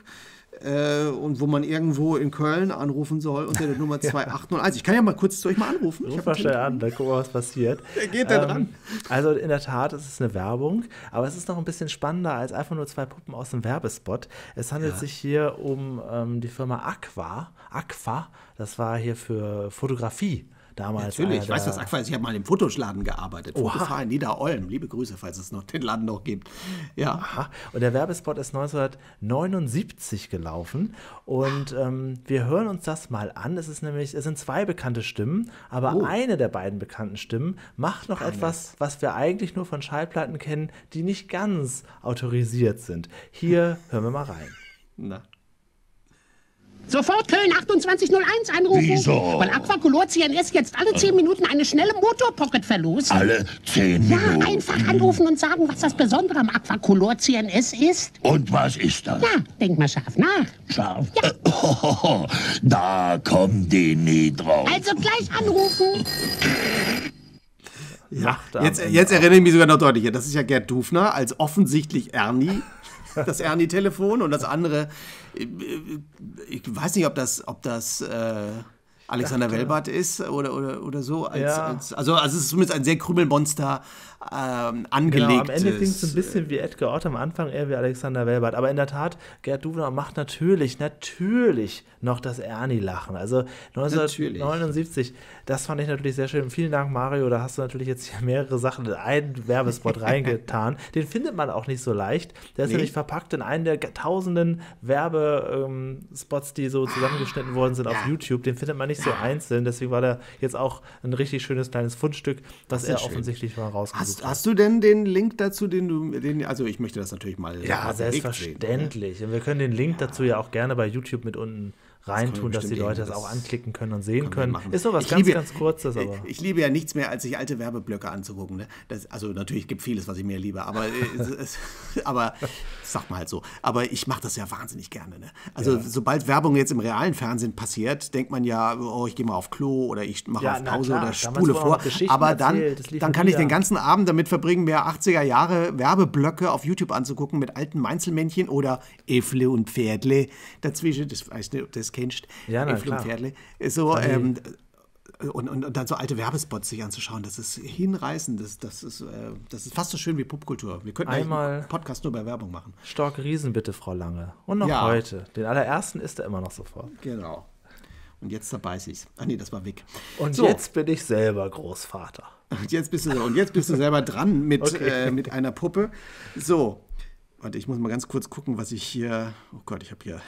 und wo man irgendwo in Köln anrufen soll unter der Nummer 2801. Ich kann ja mal kurz zu euch mal anrufen. Ruf mal schnell an, dann gucken wir, was passiert. Wer geht da dran? Also in der Tat ist es eine Werbung, aber es ist noch ein bisschen spannender als einfach nur zwei Puppen aus dem Werbespot. Es handelt sich hier um die Firma Aqua. Aqua, das war hier für Fotografie. Damals natürlich, ich weiß das Aqua, ich habe mal im Fotosladen gearbeitet. Oha. In Niederolm, liebe Grüße, falls es noch den Laden noch gibt. Ja. Aha. Und der Werbespot ist 1979 gelaufen und wir hören uns das mal an. Es sind zwei bekannte Stimmen, aber eine der beiden bekannten Stimmen macht noch etwas, was wir eigentlich nur von Schallplatten kennen, die nicht ganz autorisiert sind. Hier hören wir mal rein. Na. Sofort Köln 2801 anrufen. Wieso? Weil Aquacolor CNS jetzt alle 10 Minuten eine schnelle Motorpocket verlost. Alle 10 Minuten? Ja, einfach anrufen und sagen, was das Besondere am Aquacolor CNS ist. Und was ist das? Ja, denk mal scharf nach. Scharf? Ja. Da kommen die nie drauf. Also gleich anrufen. Ja, jetzt erinnere ich mich sogar noch deutlicher. Das ist ja Gerd Dufner als offensichtlich Ernie. Das Ernie-Telefon und das andere, ich weiß nicht, ob das Alexander Welbart ist oder so. Also es ist zumindest ein sehr Krümelmonster angelegt. Genau, am Ende klingt es ein bisschen wie Edgar Ott, am Anfang eher wie Alexander Welbart. Aber in der Tat, Gerd Dufner macht natürlich noch das Ernie-Lachen. Also 1979, das fand ich natürlich sehr schön. Vielen Dank, Mario, da hast du natürlich jetzt hier mehrere Sachen in einen Werbespot reingetan. Den findet man auch nicht so leicht. Der ist nämlich verpackt in einen der tausenden Werbespots, die so zusammengeschnitten worden sind auf YouTube. Den findet man nicht so einzeln, deswegen war da jetzt auch ein richtig schönes kleines Fundstück, das er offensichtlich mal rausgesucht hat. Hast du denn den Link dazu, also ich möchte das natürlich mal... Ja, selbstverständlich. Und wir können den Link dazu ja auch gerne bei YouTube mit unten reintun, dass die Leute das auch anklicken können und sehen können. Ist so was ganz Kurzes. Aber ich liebe ja nichts mehr, als sich alte Werbeblöcke anzugucken. Ne? Also natürlich gibt es vieles, was ich mir liebe, aber aber sag mal halt so. Aber ich mache das ja wahnsinnig gerne. Ne? Also sobald Werbung jetzt im realen Fernsehen passiert, denkt man ja, oh, ich gehe mal auf Klo oder ich mache auf Pause oder spule vor. Aber dann kann ich den ganzen Abend damit verbringen, mir 80er Jahre Werbeblöcke auf YouTube anzugucken mit alten Mainzelmännchen oder Efle und Pferdle dazwischen. Das weiß nicht, ob das kennst. Ja, na, klar. So, und dann so alte Werbespots sich anzuschauen, das ist hinreißend. Das ist fast so schön wie Popkultur. Wir könnten einmal einen Podcast nur bei Werbung machen. Stork Riesen bitte, Frau Lange. Und noch heute. Den allerersten isst er immer noch sofort. Genau. Und jetzt zerbeiß ich's. Ach nee, das war Wick. Und so. Jetzt bin ich selber Großvater. Und jetzt bist du, selber dran mit einer Puppe. So, warte, ich muss mal ganz kurz gucken, was ich hier. Oh Gott, ich habe hier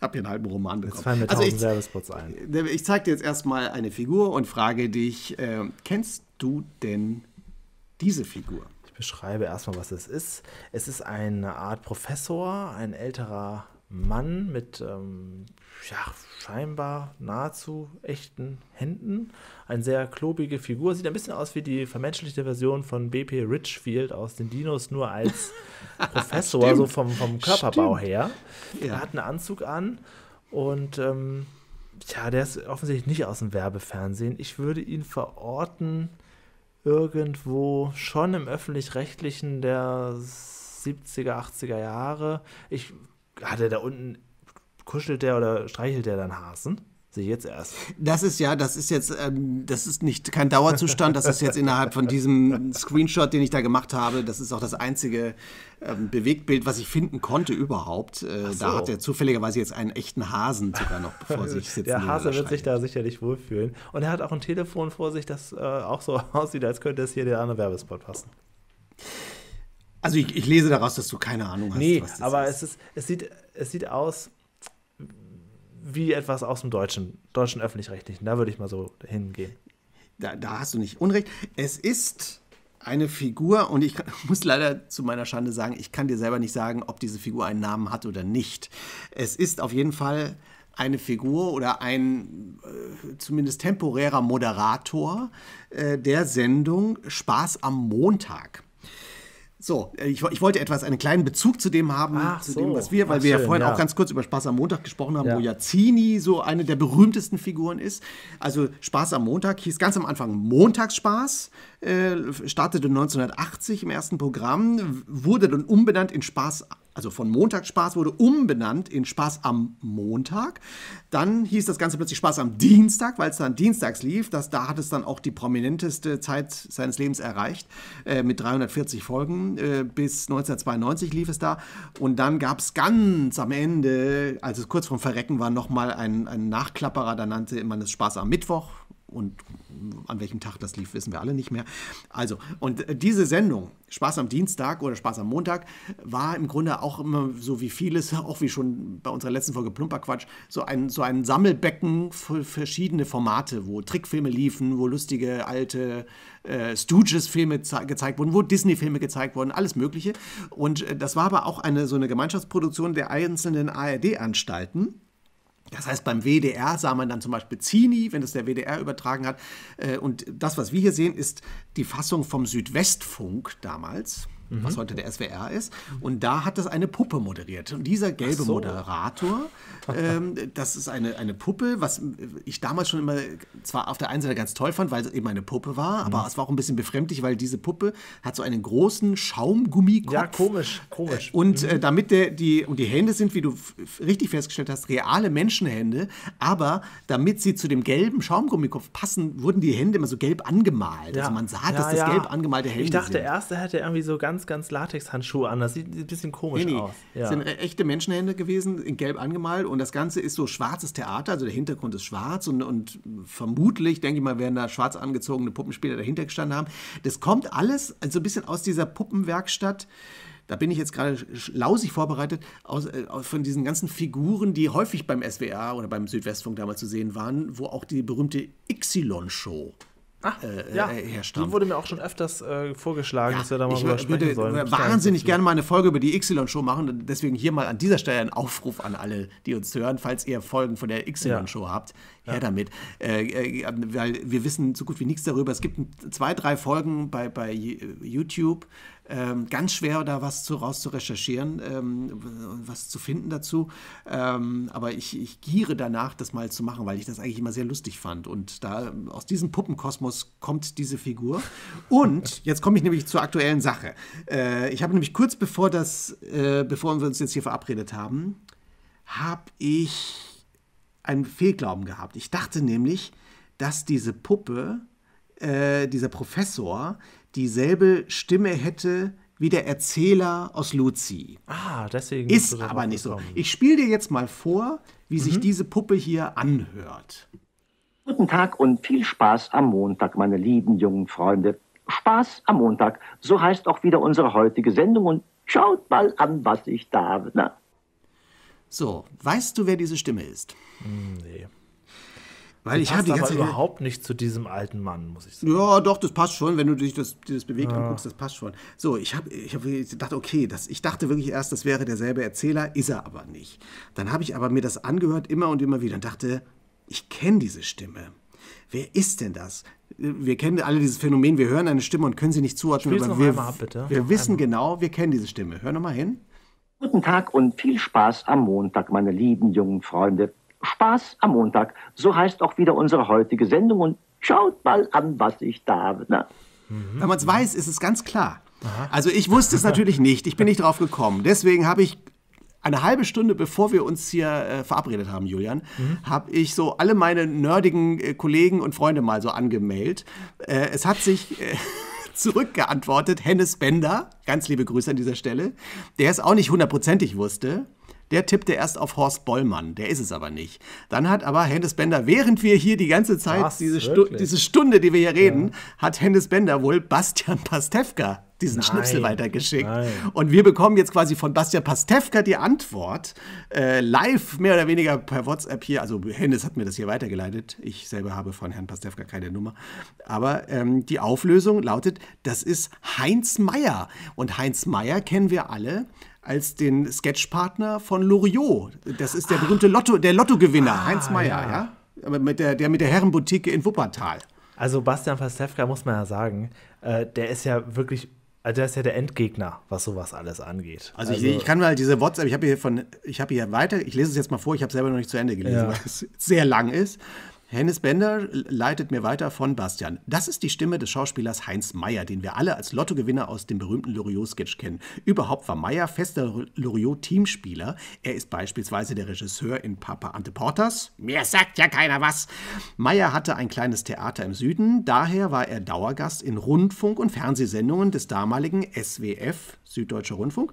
einen halben Roman bekommen. Jetzt fallen mir 1000 Werbespots ein. Ich zeige dir jetzt erstmal eine Figur und frage dich: Kennst du denn diese Figur? Ich beschreibe erstmal, was es ist. Es ist eine Art Professor, ein älterer Mann mit scheinbar nahezu echten Händen. Eine sehr klobige Figur. Sieht ein bisschen aus wie die vermenschlichte Version von B.P. Richfield aus den Dinos, nur als Professor, so vom Körperbau her. Ja. Er hat einen Anzug an und der ist offensichtlich nicht aus dem Werbefernsehen. Ich würde ihn verorten irgendwo schon im Öffentlich-Rechtlichen der 70er, 80er Jahre. Hat er da unten, kuschelt der oder streichelt der dann Hasen? Sehe ich jetzt erst. Das ist nicht kein Dauerzustand, das ist jetzt innerhalb von diesem Screenshot, den ich da gemacht habe, das ist auch das einzige Bewegtbild, was ich finden konnte überhaupt. Da hat er zufälligerweise jetzt einen echten Hasen sogar noch vor sich sitzen. Der Hase wird sich da sicherlich wohlfühlen. Und er hat auch ein Telefon vor sich, das auch so aussieht, als könnte es hier der andere Werbespot passen. Also ich lese daraus, dass du keine Ahnung hast, was das aber ist. Es sieht aus wie etwas aus dem deutschen Öffentlich-Rechtlichen. Da würde ich mal so hingehen. Da hast du nicht Unrecht. Es ist eine Figur, und ich muss leider zu meiner Schande sagen, ich kann dir selber nicht sagen, ob diese Figur einen Namen hat oder nicht. Es ist auf jeden Fall eine Figur oder ein zumindest temporärer Moderator der Sendung Spaß am Montag. So, ich wollte einen kleinen Bezug zu dem haben, weil wir ja vorhin auch ganz kurz über Spaß am Montag gesprochen haben, wo Jazzini so eine der berühmtesten Figuren ist. Also Spaß am Montag hieß ganz am Anfang Montagsspaß, startete 1980 im ersten Programm, wurde dann umbenannt in Spaß, also von Montagsspaß wurde umbenannt in Spaß am Montag. Dann hieß das Ganze plötzlich Spaß am Dienstag, weil es dann dienstags lief. Da hat es dann auch die prominenteste Zeit seines Lebens erreicht, mit 340 Folgen. Bis 1992 lief es da. Und dann gab es ganz am Ende, als es kurz vorm Verrecken war, nochmal einen Nachklapperer. Da nannte man es Spaß am Mittwoch. Und an welchem Tag das lief, wissen wir alle nicht mehr. Also, und diese Sendung, Spaß am Dienstag oder Spaß am Montag, war im Grunde auch immer so wie vieles, auch wie schon bei unserer letzten Folge Plumperquatsch, so ein Sammelbecken für verschiedene Formate, wo Trickfilme liefen, wo lustige alte Stooges-Filme gezeigt wurden, wo Disney-Filme gezeigt wurden, alles Mögliche. Und das war aber auch so eine Gemeinschaftsproduktion der einzelnen ARD-Anstalten. Das heißt, beim WDR sah man dann zum Beispiel Zini, wenn das der WDR übertragen hat. Und das, was wir hier sehen, ist die Fassung vom Südwestfunk damals, was heute der SWR ist. Und da hat das eine Puppe moderiert. Und dieser gelbe Moderator, das ist eine Puppe, was ich damals schon immer zwar auf der einen Seite ganz toll fand, weil es eben eine Puppe war, aber es war auch ein bisschen befremdlich, weil diese Puppe hat so einen großen Schaumgummikopf. Ja, komisch. Und damit die Hände sind, wie du richtig festgestellt hast, reale Menschenhände, aber damit sie zu dem gelben Schaumgummikopf passen, wurden die Hände immer so gelb angemalt. Also man sah, dass das gelb angemalte Hände sind. Ich dachte erst, er hätte irgendwie so ganz Latex-Handschuhe an. Das sieht ein bisschen komisch aus. Das sind echte Menschenhände gewesen, in gelb angemalt, und das Ganze ist so schwarzes Theater, also der Hintergrund ist schwarz und vermutlich, denke ich mal, werden da schwarz angezogene Puppenspieler dahinter gestanden haben. Das kommt alles so ein bisschen aus dieser Puppenwerkstatt. Da bin ich jetzt gerade lausig vorbereitet, von diesen ganzen Figuren, die häufig beim SWR oder beim Südwestfunk damals zu sehen waren, wo auch die berühmte Y-Show herstammt. Die wurde mir auch schon öfters vorgeschlagen, dass wir da mal drüber sprechen sollen. Ich würde wahnsinnig gerne mal eine Folge über die Y-Show machen. Deswegen hier mal an dieser Stelle ein Aufruf an alle, die uns hören, falls ihr Folgen von der Y-Show habt. Her damit. Weil wir wissen so gut wie nichts darüber. Es gibt 2, 3 Folgen bei YouTube. Ganz schwer, da was zu recherchieren, was zu finden dazu. Aber ich giere danach, das mal zu machen, weil ich das eigentlich immer sehr lustig fand. Und da aus diesem Puppenkosmos kommt diese Figur. Und jetzt komme ich nämlich zur aktuellen Sache. Ich habe nämlich kurz bevor wir uns jetzt hier verabredet haben, habe ich einen Fehlglauben gehabt. Ich dachte nämlich, dass diese Puppe, dieser Professor, dieselbe Stimme hätte wie der Erzähler aus Luzi. Ah, deswegen. Ist aber nicht so. Ich spiele dir jetzt mal vor, wie sich diese Puppe hier anhört. Guten Tag und viel Spaß am Montag, meine lieben jungen Freunde. Spaß am Montag, so heißt auch wieder unsere heutige Sendung. Und schaut mal an, was ich da habe. Na? So, weißt du, wer diese Stimme ist? Nee. Weil ich habe aber überhaupt nicht zu diesem alten Mann, muss ich sagen. Ja, doch, das passt schon, wenn du dich das bewegt anguckst, das passt schon. So, ich hab gedacht, okay, ich dachte wirklich erst, das wäre derselbe Erzähler, ist er aber nicht. Dann habe ich aber mir das angehört, immer und immer wieder, und dachte, ich kenne diese Stimme. Wer ist denn das? Wir kennen alle dieses Phänomen, wir hören eine Stimme und können sie nicht zuordnen. Aber wir wissen genau, wir kennen diese Stimme. Hör nochmal hin. Guten Tag und viel Spaß am Montag, meine lieben jungen Freunde. Spaß am Montag, so heißt auch wieder unsere heutige Sendung und schaut mal an, was ich da habe. Ne? Wenn man es weiß, ist es ganz klar. Aha. Also ich wusste es natürlich nicht, ich bin nicht drauf gekommen. Deswegen habe ich eine halbe Stunde, bevor wir uns hier verabredet haben, Julian, habe ich so alle meine nerdigen Kollegen und Freunde mal so angemailt. Es hat sich zurückgeantwortet, Hennes Bender, ganz liebe Grüße an dieser Stelle, der es auch nicht hundertprozentig wusste. Der tippte erst auf Horst Bollmann, der ist es aber nicht. Dann hat aber Hennes Bender, während wir hier die ganze Zeit, diese Stunde, die wir hier reden, hat Hennes Bender wohl Bastian Pastewka diesen Schnipsel weitergeschickt. Nein. Und wir bekommen jetzt quasi von Bastian Pastewka die Antwort, live mehr oder weniger per WhatsApp hier. Also Hennes hat mir das hier weitergeleitet. Ich selber habe von Herrn Pastewka keine Nummer. Aber die Auflösung lautet, das ist Heinz Meyer. Und Heinz Meyer kennen wir alle als den Sketchpartner von Loriot. Das ist der berühmte Lottogewinner, Heinz Meyer, der mit der Herrenboutique in Wuppertal. Also Bastian Pastewka, muss man ja sagen, der ist ja wirklich, der ist ja der Endgegner, was sowas alles angeht. Also ich kann mal diese WhatsApp, ich lese es jetzt mal vor, ich habe es selber noch nicht zu Ende gelesen, weil es sehr lang ist. Hennes Bender leitet mir weiter von Bastian. Das ist die Stimme des Schauspielers Heinz Meyer, den wir alle als Lottogewinner aus dem berühmten Loriot-Sketch kennen. Überhaupt war Meyer fester Loriot-Teamspieler. Er ist beispielsweise der Regisseur in Papa Ante Portas. Mir sagt ja keiner was. Meyer hatte ein kleines Theater im Süden. Daher war er Dauergast in Rundfunk- und Fernsehsendungen des damaligen SWF, Süddeutscher Rundfunk,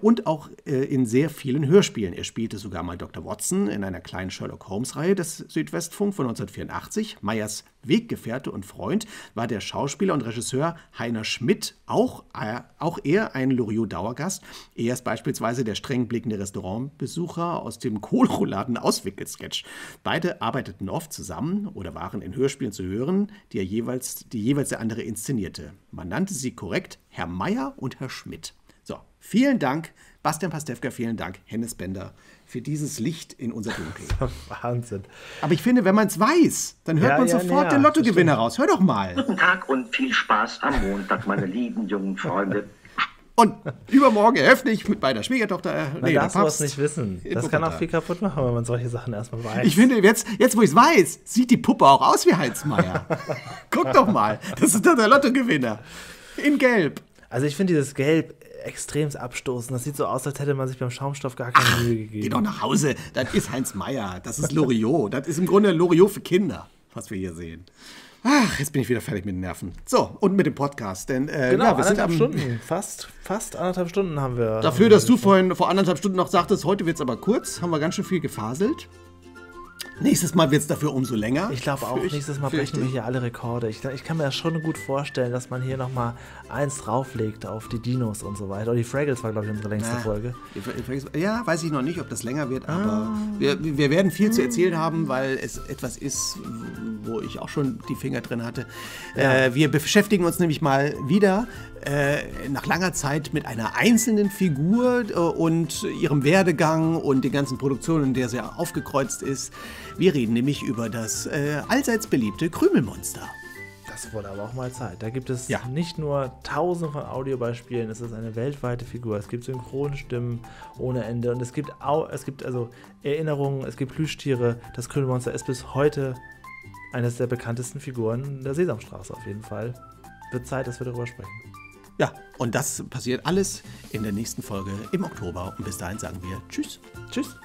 und auch in sehr vielen Hörspielen. Er spielte sogar mal Dr. Watson in einer kleinen Sherlock-Holmes-Reihe des Südwestfunks von 1984. Meyers Weggefährte und Freund war der Schauspieler und Regisseur Heiner Schmidt, auch er ein Loriot-Dauergast. Er ist beispielsweise der streng blickende Restaurantbesucher aus dem Kohlrouladen-Auswickel-Sketch. Beide arbeiteten oft zusammen oder waren in Hörspielen zu hören, die jeweils der andere inszenierte. Man nannte sie korrekt Herr Meyer und Herr Schmidt. So, vielen Dank, Bastian Pastewka, vielen Dank, Hennes Bender, für dieses Licht in unser Dunkel. Wahnsinn. Aber ich finde, wenn man es weiß, dann hört man sofort den Lottogewinner raus. Hör doch mal. Guten Tag und viel Spaß am Montag, meine lieben jungen Freunde. Und übermorgen eröffne ich mit meiner Schwiegertochter. Man darf sowas nicht wissen. Das kann auch viel kaputt machen, wenn man solche Sachen erstmal weiß. Ich finde, jetzt wo ich es weiß, sieht die Puppe auch aus wie Heinz Meyer. Guck doch mal, das ist doch der Lottogewinner. In Gelb. Also ich finde dieses Gelb extrem abstoßen. Das sieht so aus, als hätte man sich beim Schaumstoff gar keine Mühe gegeben. Geh doch nach Hause. Das ist Heinz Meyer. Das ist Loriot. Das ist im Grunde Loriot für Kinder, was wir hier sehen. Ach, jetzt bin ich wieder fertig mit den Nerven. So, und mit dem Podcast. Denn, genau, wir sind Stunden. Fast 1,5 Stunden haben wir. Dafür, dass du vorhin vor 1,5 Stunden noch sagtest, heute wird es aber kurz, haben wir ganz schön viel gefaselt. Nächstes Mal wird es dafür umso länger. Ich glaube auch, nächstes Mal brechen wir hier alle Rekorde. Ich kann mir das schon gut vorstellen, dass man hier nochmal eins drauflegt auf die Dinos und so weiter. Und die Fraggles war, glaube ich, unsere längste Folge. Ja, weiß ich noch nicht, ob das länger wird, aber wir werden viel zu erzählen haben, weil es etwas ist, wo ich auch schon die Finger drin hatte. Ja. Wir beschäftigen uns nämlich mal wieder nach langer Zeit mit einer einzelnen Figur und ihrem Werdegang und den ganzen Produktionen, in der sie aufgekreuzt ist. Wir reden nämlich über das allseits beliebte Krümelmonster. Das wurde aber auch mal Zeit. Da gibt es nicht nur tausende von Audiobeispielen, es ist eine weltweite Figur. Es gibt Synchronstimmen ohne Ende und es gibt also Erinnerungen, es gibt Plüschtiere. Das Krümelmonster ist bis heute eines der bekanntesten Figuren der Sesamstraße auf jeden Fall. Wird Zeit, dass wir darüber sprechen. Ja, und das passiert alles in der nächsten Folge im Oktober. Und bis dahin sagen wir Tschüss. Tschüss.